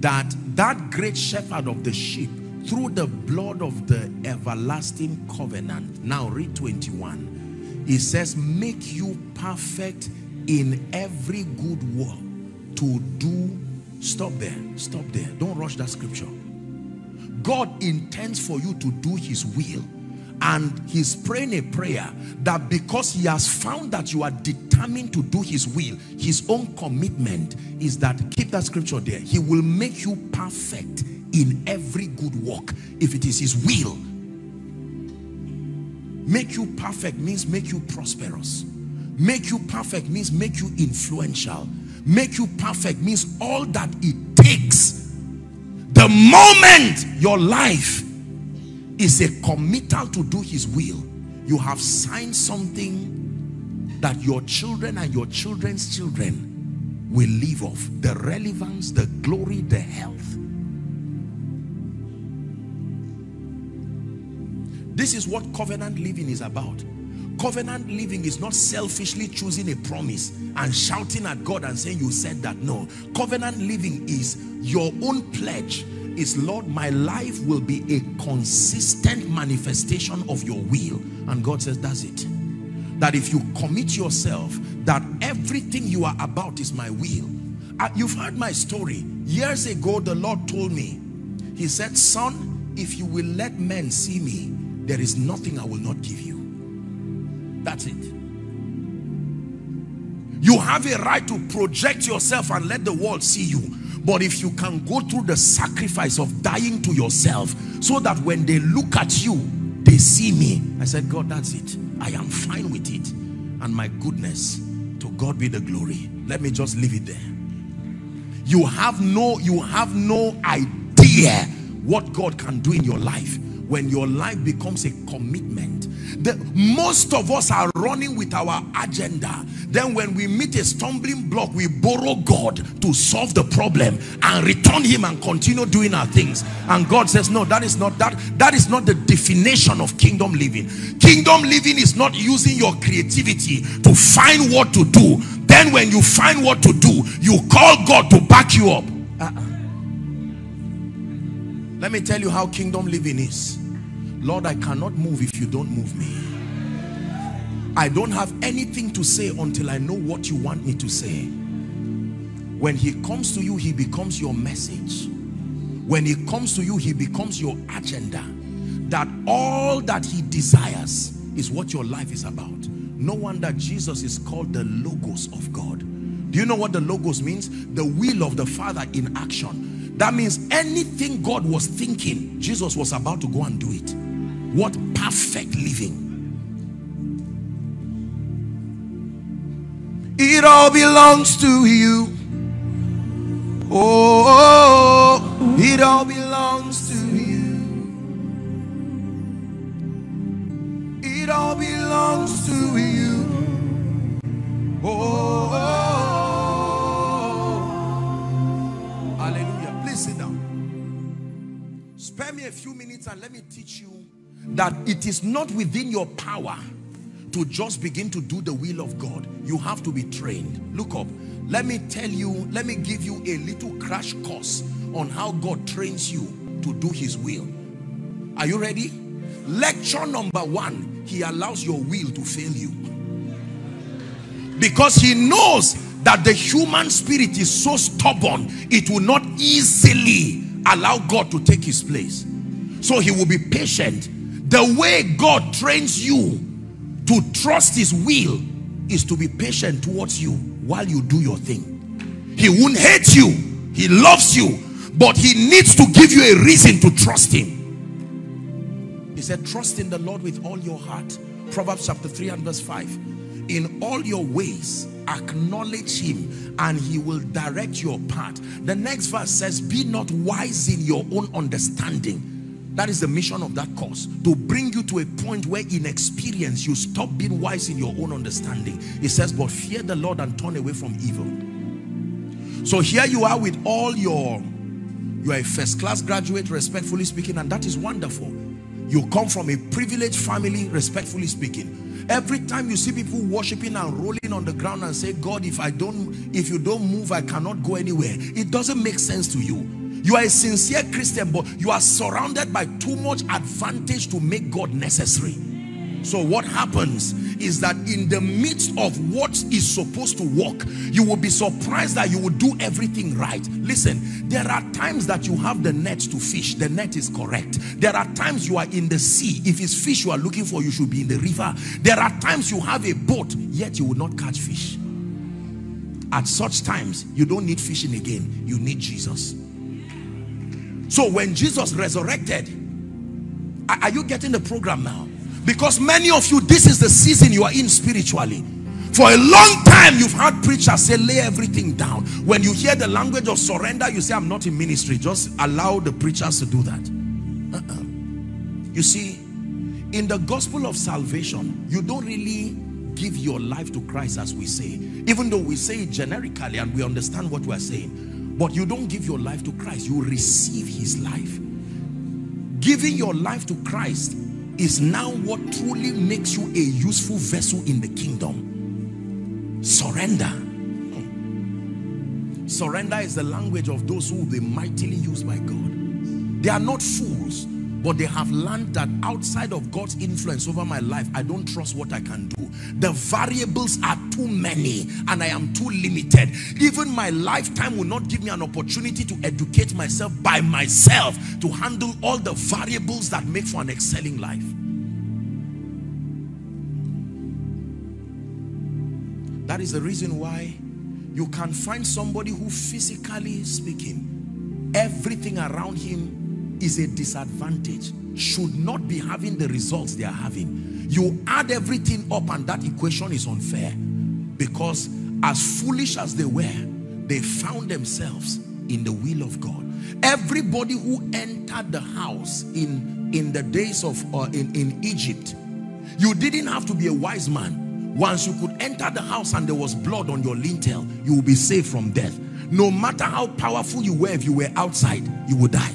that that great shepherd of the sheep, through the blood of the everlasting covenant. Now read twenty-one. He says, make you perfect in every good work to do. Stop there. Stop there. Don't rush that scripture. God intends for you to do his will. And he's praying a prayer that because he has found that you are determined to do his will, his own commitment is that, keep that scripture there, he will make you perfect in every good work if it is his will. Make you perfect means make you prosperous. Make you perfect means make you influential. Make you perfect means all that it takes. The moment your life is a committal to do his will, you have signed something that your children and your children's children will live off. The relevance, the glory, the health. This is what covenant living is about. Covenant living is not selfishly choosing a promise and shouting at God and saying, you said that. No. Covenant living is your own pledge. Is, Lord, my life will be a consistent manifestation of your will. And God says, that's it. That if you commit yourself, that everything you are about is my will. Uh, you've heard my story. Years ago, the Lord told me, he said, son, if you will let men see me, there is nothing I will not give you. That's it. You have a right to project yourself and let the world see you. But if you can go through the sacrifice of dying to yourself so that when they look at you, they see me. I said, God, that's it. I am fine with it. And my goodness, to God be the glory. Let me just leave it there. You have no, you have no idea what God can do in your life when your life becomes a commitment. The, most of us are running with our agenda. Then when we meet a stumbling block, we borrow God to solve the problem and return him and continue doing our things. And God says, no, that is not that. That is not the definition of kingdom living. Kingdom living is not using your creativity to find what to do. Then when you find what to do, you call God to back you up. Uh-uh. Let me tell you how kingdom living is. Lord, I cannot move if you don't move me. I don't have anything to say until I know what you want me to say. When he comes to you, he becomes your message. When he comes to you, he becomes your agenda. That all that he desires is what your life is about. No wonder Jesus is called the Logos of God. Do you know what the Logos means? The will of the Father in action. That means anything God was thinking, Jesus was about to go and do it. What perfect living. It all belongs to you. Oh, oh, oh, it all belongs to you. It all belongs to you. Oh, oh, oh, oh. Hallelujah. Please sit down. Spare me a few minutes and let me teach you that it is not within your power to just begin to do the will of God. You have to be trained. Look up. Let me tell you, let me give you a little crash course on how God trains you to do his will. Are you ready? Lecture number one, he allows your will to fail you. Because he knows that the human spirit is so stubborn, it will not easily allow God to take his place. So he will be patient. The way God trains you to trust his will is to be patient towards you while you do your thing. He won't hate you. He loves you. But he needs to give you a reason to trust him. He said, trust in the Lord with all your heart. Proverbs chapter three and verse five. In all your ways, acknowledge him and he will direct your path. The next verse says, be not wise in your own understanding. That is the mission of that course, to bring you to a point where in experience you stop being wise in your own understanding. It says, but fear the Lord and turn away from evil. So here you are with all your, you are a first class graduate, respectfully speaking, and that is wonderful. You come from a privileged family, respectfully speaking. Every time you see people worshiping and rolling on the ground and say, God, if I don't, if you don't move, I cannot go anywhere. It doesn't make sense to you. You are a sincere Christian, but you are surrounded by too much advantage to make God necessary. So what happens is that in the midst of what is supposed to work, you will be surprised that you will do everything right. Listen, there are times that you have the net to fish. The net is correct. There are times you are in the sea. If it's fish you are looking for, you should be in the river. There are times you have a boat, yet you will not catch fish. At such times, you don't need fishing again. You need Jesus. So when Jesus resurrected, are you getting the program now? Because many of you, this is the season you are in spiritually. For a long time, you've heard preachers say, lay everything down. When you hear the language of surrender, you say, I'm not in ministry. Just allow the preachers to do that. Uh-uh. You see, in the gospel of salvation, you don't really give your life to Christ as we say. Even though we say it generically and we understand what we're saying. But you don't give your life to Christ. You receive his life. Giving your life to Christ is now what truly makes you a useful vessel in the kingdom. Surrender. Surrender is the language of those who will be mightily used by God. They are not fools, but they have learned that outside of God's influence over my life, I don't trust what I can do. The variables are too many and I am too limited. Even my lifetime will not give me an opportunity to educate myself by myself to handle all the variables that make for an excelling life. That is the reason why you can find somebody who, physically speaking, everything around him is a disadvantage, should not be having the results they are having. You add everything up and that equation is unfair, because as foolish as they were, they found themselves in the will of God. Everybody who entered the house in, in the days of uh, in, in Egypt, you didn't have to be a wise man. Once you could enter the house and there was blood on your lintel, you will be saved from death. No matter how powerful you were, if you were outside, you would die.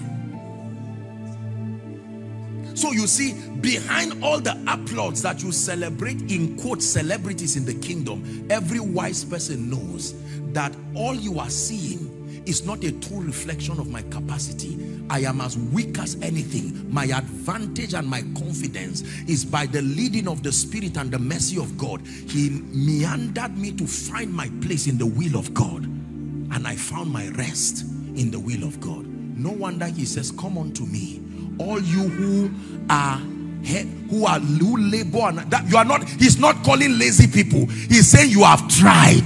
So you see, behind all the applause that you celebrate, in quote, celebrities in the kingdom, every wise person knows that all you are seeing is not a true reflection of my capacity. I am as weak as anything. My advantage and my confidence is by the leading of the Spirit and the mercy of God. He meandered me to find my place in the will of God, and I found my rest in the will of God. No wonder he says, come unto me, all you who are who are who labor and that you are not. He's not calling lazy people. He's saying you have tried.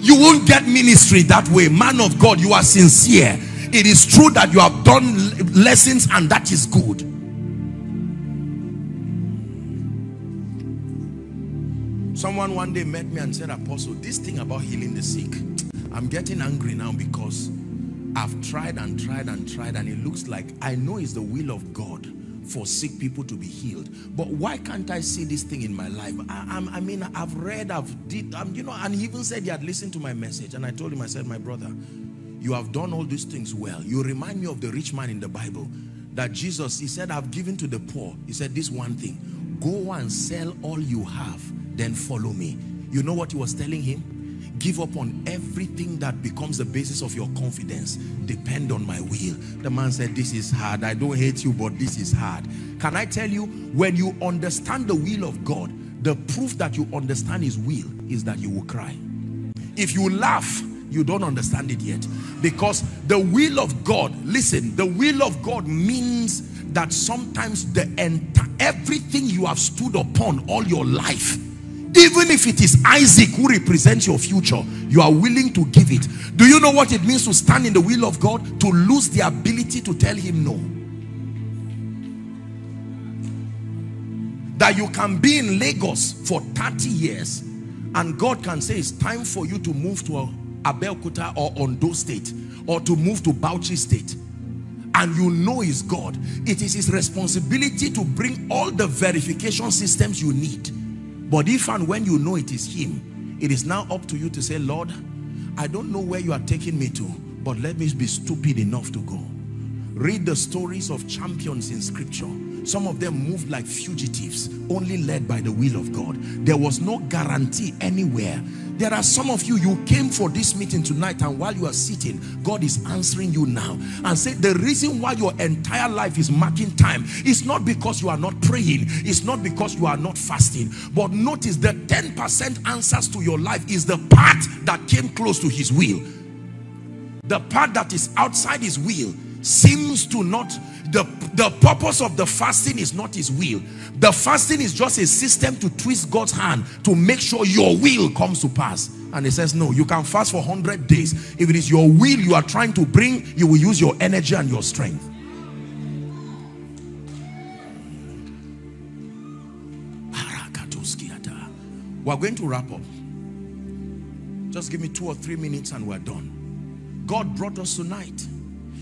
You won't get ministry that way. Man of God, you are sincere. It is true that you have done lessons and that is good. Someone one day met me and said, Apostle, this thing about healing the sick, I'm getting angry now because I've tried and tried and tried, and it looks like I know it's the will of God for sick people to be healed, but why can't I see this thing in my life? I, I, I mean, I've read, I've did, um, you know, and he even said he had listened to my message, and I told him, I said, my brother, you have done all these things well. You remind me of the rich man in the Bible, that Jesus, he said, I've given to the poor. He said, this one thing, go and sell all you have, then follow me. You know what he was telling him? Give up on everything that becomes the basis of your confidence. Depend on my will. The man said, this is hard. I don't hate you, but this is hard. Can I tell you, when you understand the will of God, the proof that you understand his will is that you will cry. If you laugh, you don't understand it yet. Because the will of God, listen, the will of God means that sometimes the entire, everything you have stood upon all your life, even if it is Isaac who represents your future, you are willing to give it. Do you know what it means to stand in the will of God? To lose the ability to tell him no. That you can be in Lagos for thirty years and God can say it's time for you to move to Abeokuta or Ondo state, or to move to Bauchi state, and you know it's God. It is his responsibility to bring all the verification systems you need. But if and when you know it is him, it is now up to you to say, Lord, I don't know where you are taking me to, but let me be stupid enough to go. Read the stories of champions in scripture. Some of them moved like fugitives, only led by the will of God. There was no guarantee anywhere. There are some of you, you came for this meeting tonight, and while you are sitting, God is answering you now. And say, the reason why your entire life is marking time is not because you are not praying. It's not because you are not fasting. But notice, the ten percent answers to your life is the part that came close to his will. The part that is outside his will seems to not... The, the purpose of the fasting is not his will. The fasting is just a system to twist God's hand to make sure your will comes to pass. And he says, no, you can fast for one hundred days. If it is your will you are trying to bring, you will use your energy and your strength. We're going to wrap up. Just give me two or three minutes and we're done. God brought us tonight.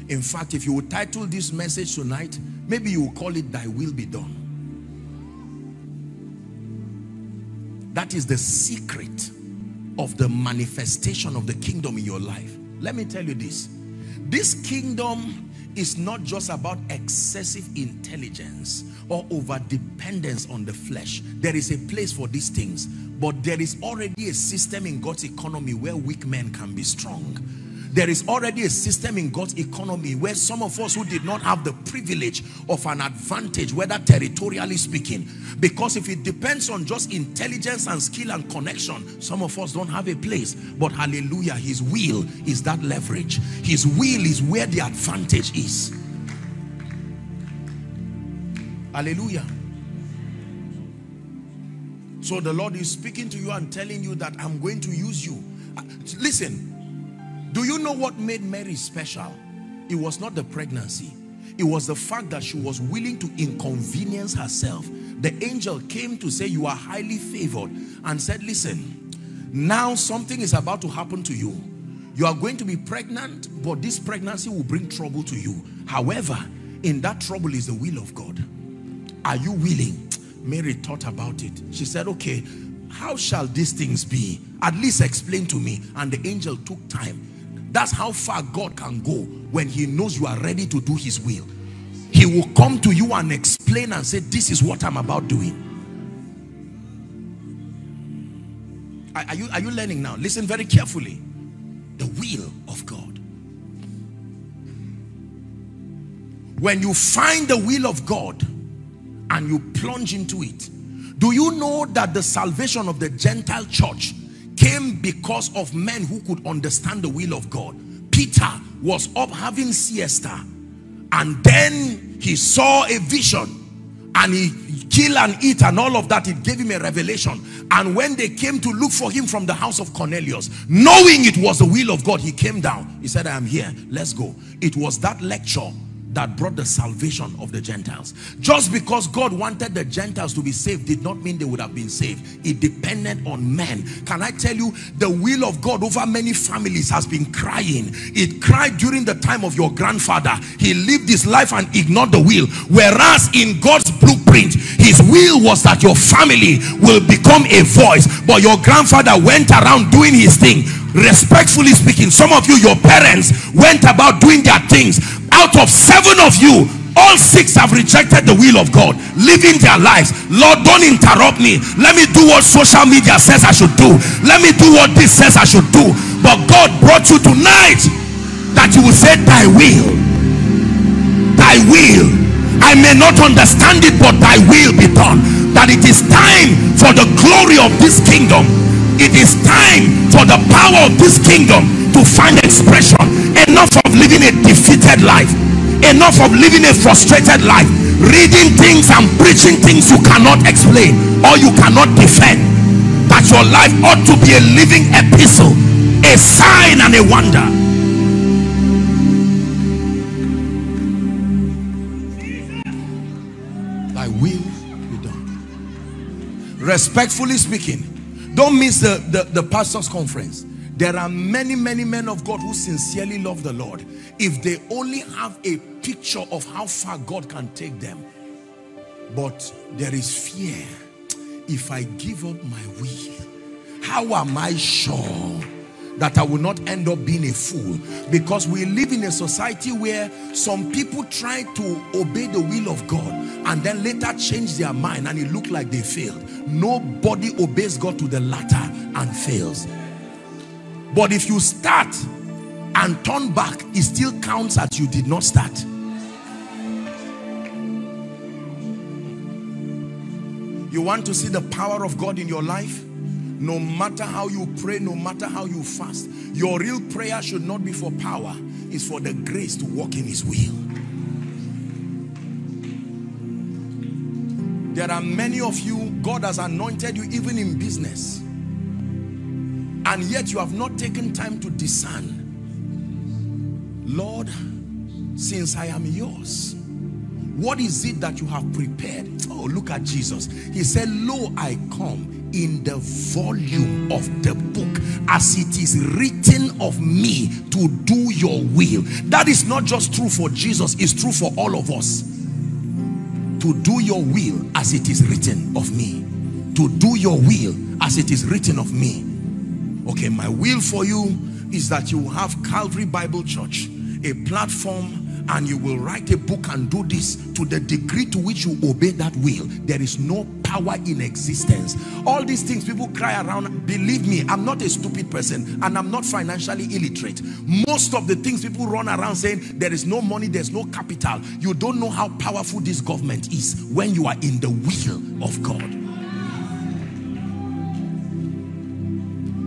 In fact, if you would title this message tonight, maybe you will call it Thy Will Be Done. That is the secret of the manifestation of the kingdom in your life. Let me tell you this. This kingdom is not just about excessive intelligence or over-dependence on the flesh. There is a place for these things, but there is already a system in God's economy where weak men can be strong. There is already a system in God's economy where some of us who did not have the privilege of an advantage, whether territorially speaking, because if it depends on just intelligence and skill and connection, some of us don't have a place. But hallelujah, His will is that leverage. His will is where the advantage is. Hallelujah. So the Lord is speaking to you and telling you that I'm going to use you. Listen. Do you know what made Mary special? It was not the pregnancy. It was the fact that she was willing to inconvenience herself. The angel came to say, you are highly favored, and said, listen, now something is about to happen to you. You are going to be pregnant, but this pregnancy will bring trouble to you. However, in that trouble is the will of God. Are you willing? Mary thought about it. She said, okay, how shall these things be? At least explain to me. And the angel took time. That's how far God can go when He knows you are ready to do His will. He will come to you and explain and say, this is what I'm about doing. Are, are you, are you learning now? Listen very carefully. The will of God. When you find the will of God and you plunge into it, do you know that the salvation of the Gentile church came because of men who could understand the will of God? Peter was up having siesta, and then he saw a vision, and he killed and eat and all of that. It gave him a revelation. And when they came to look for him from the house of Cornelius, knowing it was the will of God, he came down. He said, I am here, let's go. It was that lecture that brought the salvation of the Gentiles. Just because God wanted the Gentiles to be saved did not mean they would have been saved. It depended on men. Can I tell you, the will of God over many families has been crying. It cried during the time of your grandfather. He lived his life and ignored the will. Whereas in God's blueprint, His will was that your family will become a voice. But your grandfather went around doing his thing. Respectfully speaking, some of you, your parents went about doing their things. Out of seven of you, all six have rejected the will of God, living their lives. Lord, don't interrupt me. Let me do what social media says I should do. Let me do what this says I should do. But God brought you tonight that you will say, Thy will. Thy will. I may not understand it, but Thy will be done. That it is time for the glory of this kingdom. It is time for the power of this kingdom to find expression. Enough of living a defeated life. Enough of living a frustrated life. Reading things and preaching things you cannot explain or you cannot defend. That your life ought to be a living epistle, a sign and a wonder. Thy will be done. Respectfully speaking, don't miss the, the, the pastor's conference. There are many, many men of God who sincerely love the Lord. If they only have a picture of how far God can take them. But there is fear. If I give up my will, how am I sure that I will not end up being a fool? Because we live in a society where some people try to obey the will of God and then later change their mind and it looked like they failed. Nobody obeys God to the latter and fails. But if you start and turn back, it still counts as you did not start. You want to see the power of God in your life? No matter how you pray, no matter how you fast, your real prayer should not be for power. It's for the grace to walk in His will. There are many of you, God has anointed you even in business. And yet you have not taken time to discern. Lord, since I am yours, what is it that you have prepared? Oh, look at Jesus. He said, lo, I come. in the volume of the book, as it is written of me, to do your will. That is not just true for Jesus, it's true for all of us. To do your will as it is written of me. To do your will as it is written of me. Okay, my will for you is that you have Calvary Bible Church, a platform, and you will write a book and do this. To the degree to which you obey that will, there is no power in existence. All these things people cry around, believe me, I'm not a stupid person and I'm not financially illiterate. Most of the things people run around saying, there is no money, there's no capital. You don't know how powerful this government is when you are in the will of God.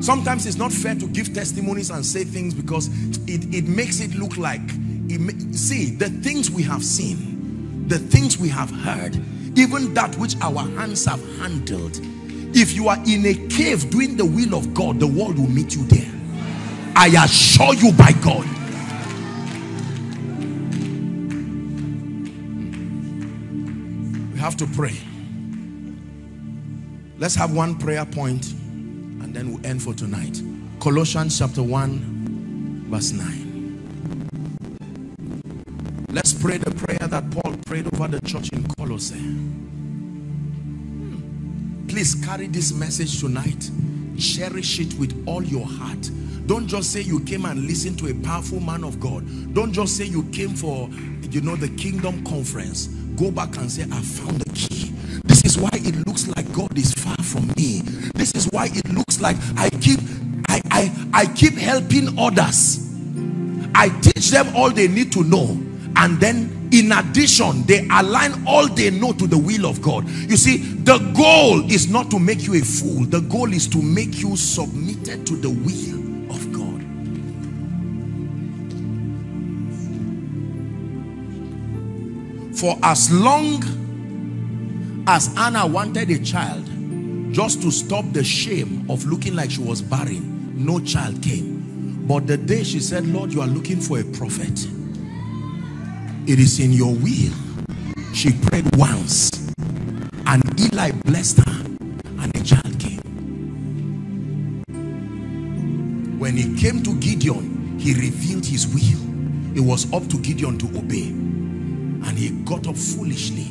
Sometimes it's not fair to give testimonies and say things because it, it makes it look like, see, the things we have seen, the things we have heard, even that which our hands have handled. If you are in a cave doing the will of God, the world will meet you there. I assure you by God. We have to pray. Let's have one prayer point and then we'll end for tonight. Colossians chapter one, verse nine. Let's pray the prayer that Paul prayed over the church in Colossae. Please carry this message tonight. Cherish it with all your heart. Don't just say you came and listened to a powerful man of God. Don't just say you came for, you know, the kingdom conference. Go back and say, I found the key. This is why it looks like God is far from me. This is why it looks like I keep, I, I, I keep helping others. I teach them all they need to know. And then, in addition, they align all they know to the will of God. You see, the goal is not to make you a fool. The goal is to make you submitted to the will of God. For as long as Anna wanted a child, just to stop the shame of looking like she was barren, no child came. But the day she said, Lord, you are looking for a prophet. It is in your will. She prayed once and Eli blessed her and a child came. When he came to Gideon, he revealed his will. It was up to Gideon to obey. And he got up foolishly.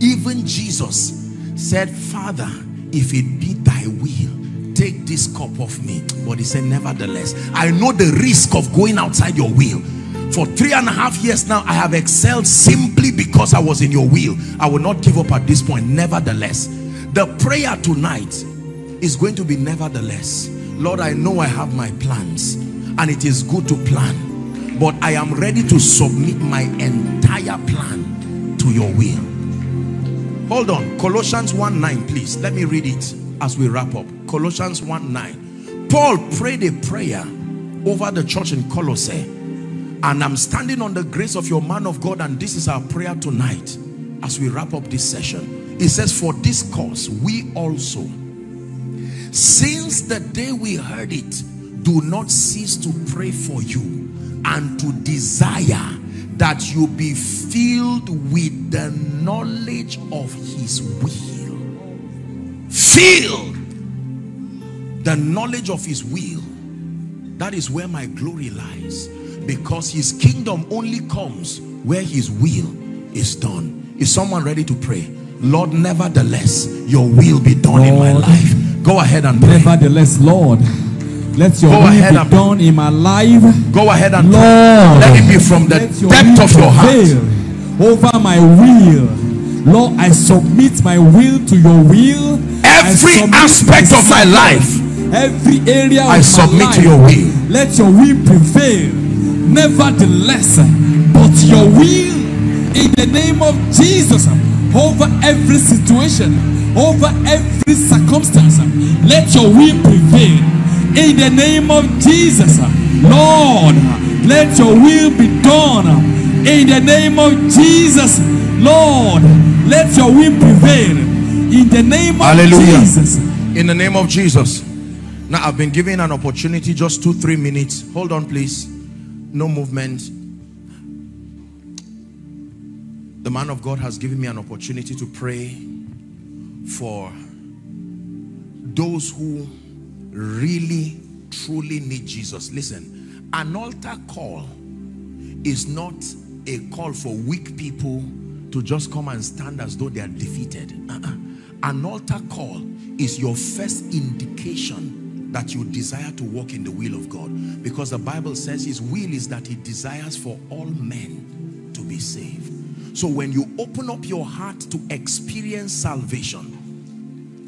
Even Jesus said, Father, if it be thy will, take this cup off me. But he said, nevertheless, I know the risk of going outside your will. For three and a half years now, I have excelled simply because I was in your will. I will not give up at this point. Nevertheless, the prayer tonight is going to be nevertheless. Lord, I know I have my plans and it is good to plan, but I am ready to submit my entire plan to your will. Hold on. Colossians one nine, please. Let me read it as we wrap up. Colossians one nine. Paul prayed a prayer over the church in Colossae. And I'm standing on the grace of your man of God, and this is our prayer tonight as we wrap up this session. It says, for this cause we also, since the day we heard it, do not cease to pray for you and to desire that you be filled with the knowledge of his will. Filled the knowledge of his will. That is where my glory lies. Because his kingdom only comes where his will is done. Is someone ready to pray? Lord, nevertheless, your will be done, Lord, in my life. Go ahead and pray. Nevertheless, Lord, let your Go will be done in my life. Go ahead and Lord, pray. Let it be from the depth of your heart. Over my will. Lord, I submit my will to your will. Every aspect of my life. Every area of my life. I submit to your will. Let your will prevail. Nevertheless, but your will, in the name of Jesus, over every situation, over every circumstance, let your will prevail. In the name of Jesus, Lord, let your will be done. In the name of Jesus, Lord, let your will prevail. In the name of Hallelujah. Jesus. In the name of Jesus. Now, I've been given an opportunity, just two, three minutes. Hold on, please. No movement. The man of God has given me an opportunity to pray for those who really, truly need Jesus. Listen, an altar call is not a call for weak people to just come and stand as though they are defeated. Uh-uh. An altar call is your first indication that you desire to walk in the will of God. Because the Bible says his will is that he desires for all men to be saved. So when you open up your heart to experience salvation,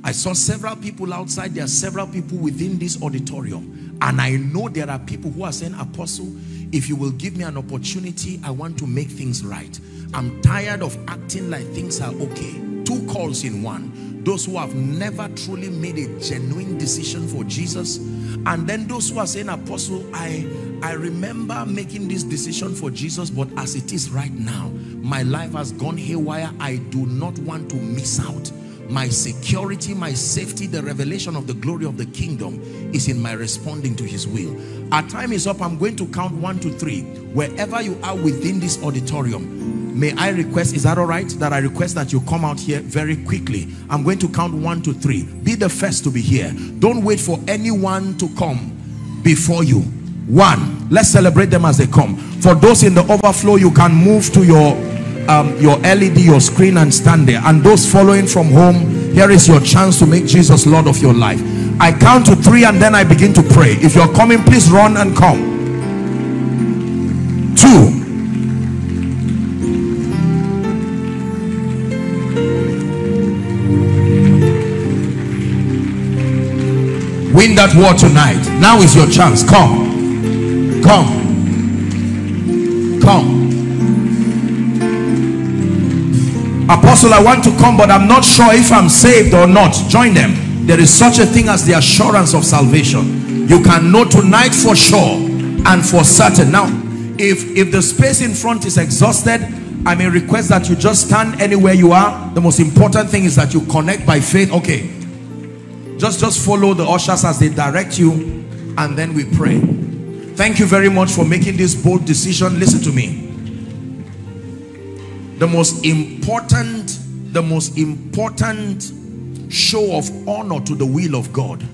I saw several people outside, there are several people within this auditorium, and I know there are people who are saying, Apostle, if you will give me an opportunity, I want to make things right. I'm tired of acting like things are okay. Two calls in one. Those who have never truly made a genuine decision for Jesus, and then those who are saying, Apostle, I, I remember making this decision for Jesus, but as it is right now, my life has gone haywire. I do not want to miss out. My security, my safety, the revelation of the glory of the kingdom is in my responding to his will. Our time is up. I'm going to count one to three. Wherever you are within this auditorium, may I request, is that all right? That I request that you come out here very quickly. I'm going to count one to three. Be the first to be here. Don't wait for anyone to come before you. One, let's celebrate them as they come. For those in the overflow, you can move to your Um, your L E D, your screen, and stand there. And those following from home, here is your chance to make Jesus Lord of your life. I count to three and then I begin to pray. If you're coming, please run and come. Two. Win that war tonight. Now is your chance. Come. Come. Come. Apostle, I want to come, but I'm not sure if I'm saved or not. Join them. There is such a thing as the assurance of salvation. You can know tonight for sure and for certain. Now, if, if the space in front is exhausted, I may request that you just stand anywhere you are. The most important thing is that you connect by faith. Okay. Just, just follow the ushers as they direct you, and then we pray. Thank you very much for making this bold decision. Listen to me. The most important, the most important show of honor to the will of God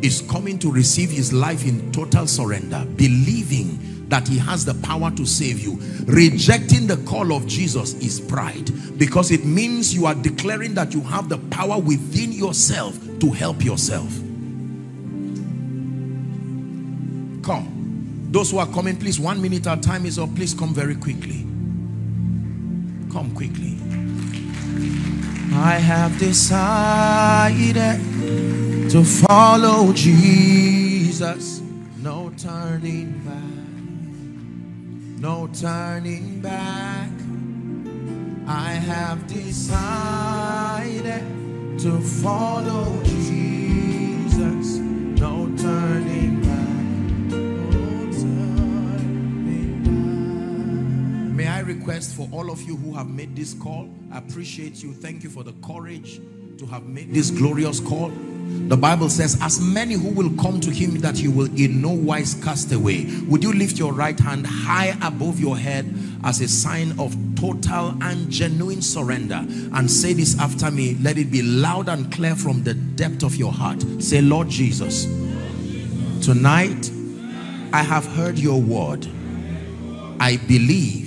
is coming to receive his life in total surrender, believing that he has the power to save you. Rejecting the call of Jesus is pride, because it means you are declaring that you have the power within yourself to help yourself. Come. Those who are coming, please, one minute, our time is up. Please come very quickly. Come quickly. I have decided to follow Jesus. No turning back. No turning back. I have decided to follow Jesus. No turning back. No turning back. May I request for all of you who have made this call, I appreciate you. Thank you for the courage to have made this glorious call. The Bible says, as many who will come to him that he will in no wise cast away. Would you lift your right hand high above your head as a sign of total and genuine surrender, and say this after me. Let it be loud and clear from the depth of your heart. Say, Lord Jesus, tonight I have heard your word. I believe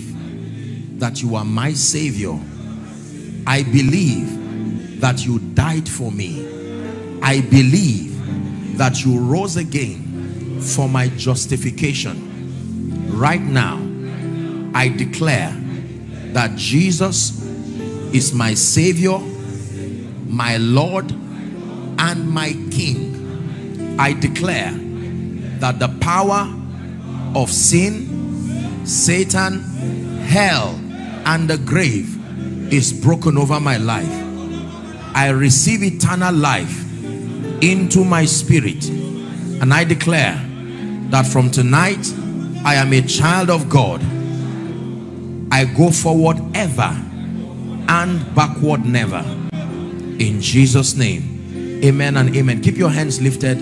that you are my Savior. I believe that you died for me. I believe that you rose again for my justification. Right now, I declare that Jesus is my Savior, my Lord, and my King. I declare that the power of sin, Satan, hell, and the grave is broken over my life. I receive eternal life into my spirit, and I declare that from tonight I am a child of God. I go forward ever and backward never. In Jesus' name, amen and amen. Keep your hands lifted.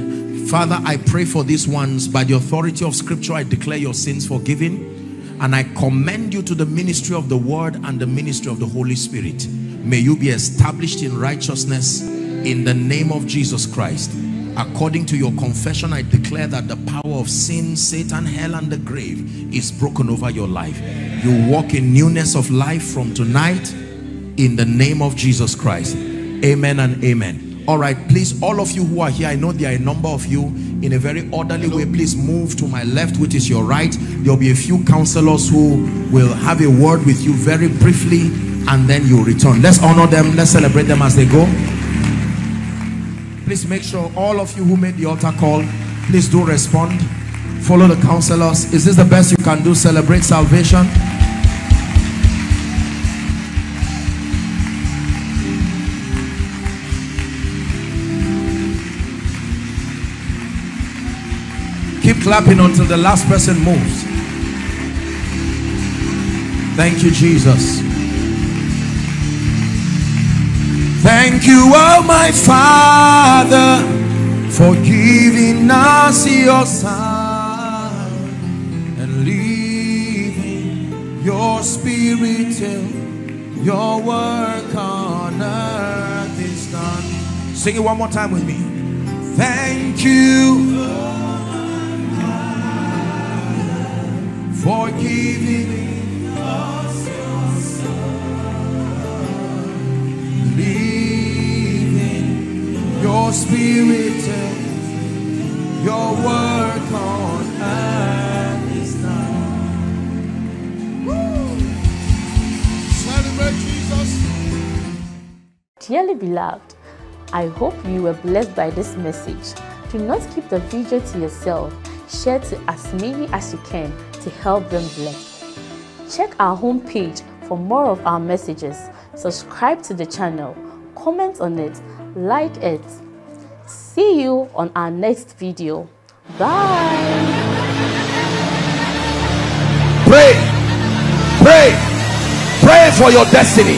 Father, I pray for these ones. By the authority of Scripture, I declare your sins forgiven. And I commend you to the ministry of the word and the ministry of the Holy Spirit. May you be established in righteousness in the name of Jesus Christ. According to your confession, I declare that the power of sin, Satan, hell, and the grave is broken over your life. You walk in newness of life from tonight in the name of Jesus Christ. Amen and amen. All right, please, all of you who are here, I know there are a number of you, in a very orderly way, please move to my left, which is your right. There'll be a few counselors who will have a word with you very briefly, and then you return. Let's honor them. Let's celebrate them as they go. Please make sure all of you who made the altar call, please do respond. Follow the counselors. Is this the best you can do? Celebrate salvation. Keep clapping until the last person moves. Thank you, Jesus. Thank you, oh my Father, for giving us your Son and leaving your Spirit till your work on earth is done. Sing it one more time with me. Thank you, for giving us your Son, leaving your Spirit, your work on earth is done. Celebrate Jesus. Dearly beloved, I hope you were blessed by this message. Do not keep the video to yourself. Share to as many as you can to help them bless. Check our homepage for more of our messages. Subscribe to the channel, comment on it, like it. See you on our next video. Bye. Pray, pray, pray for your destiny.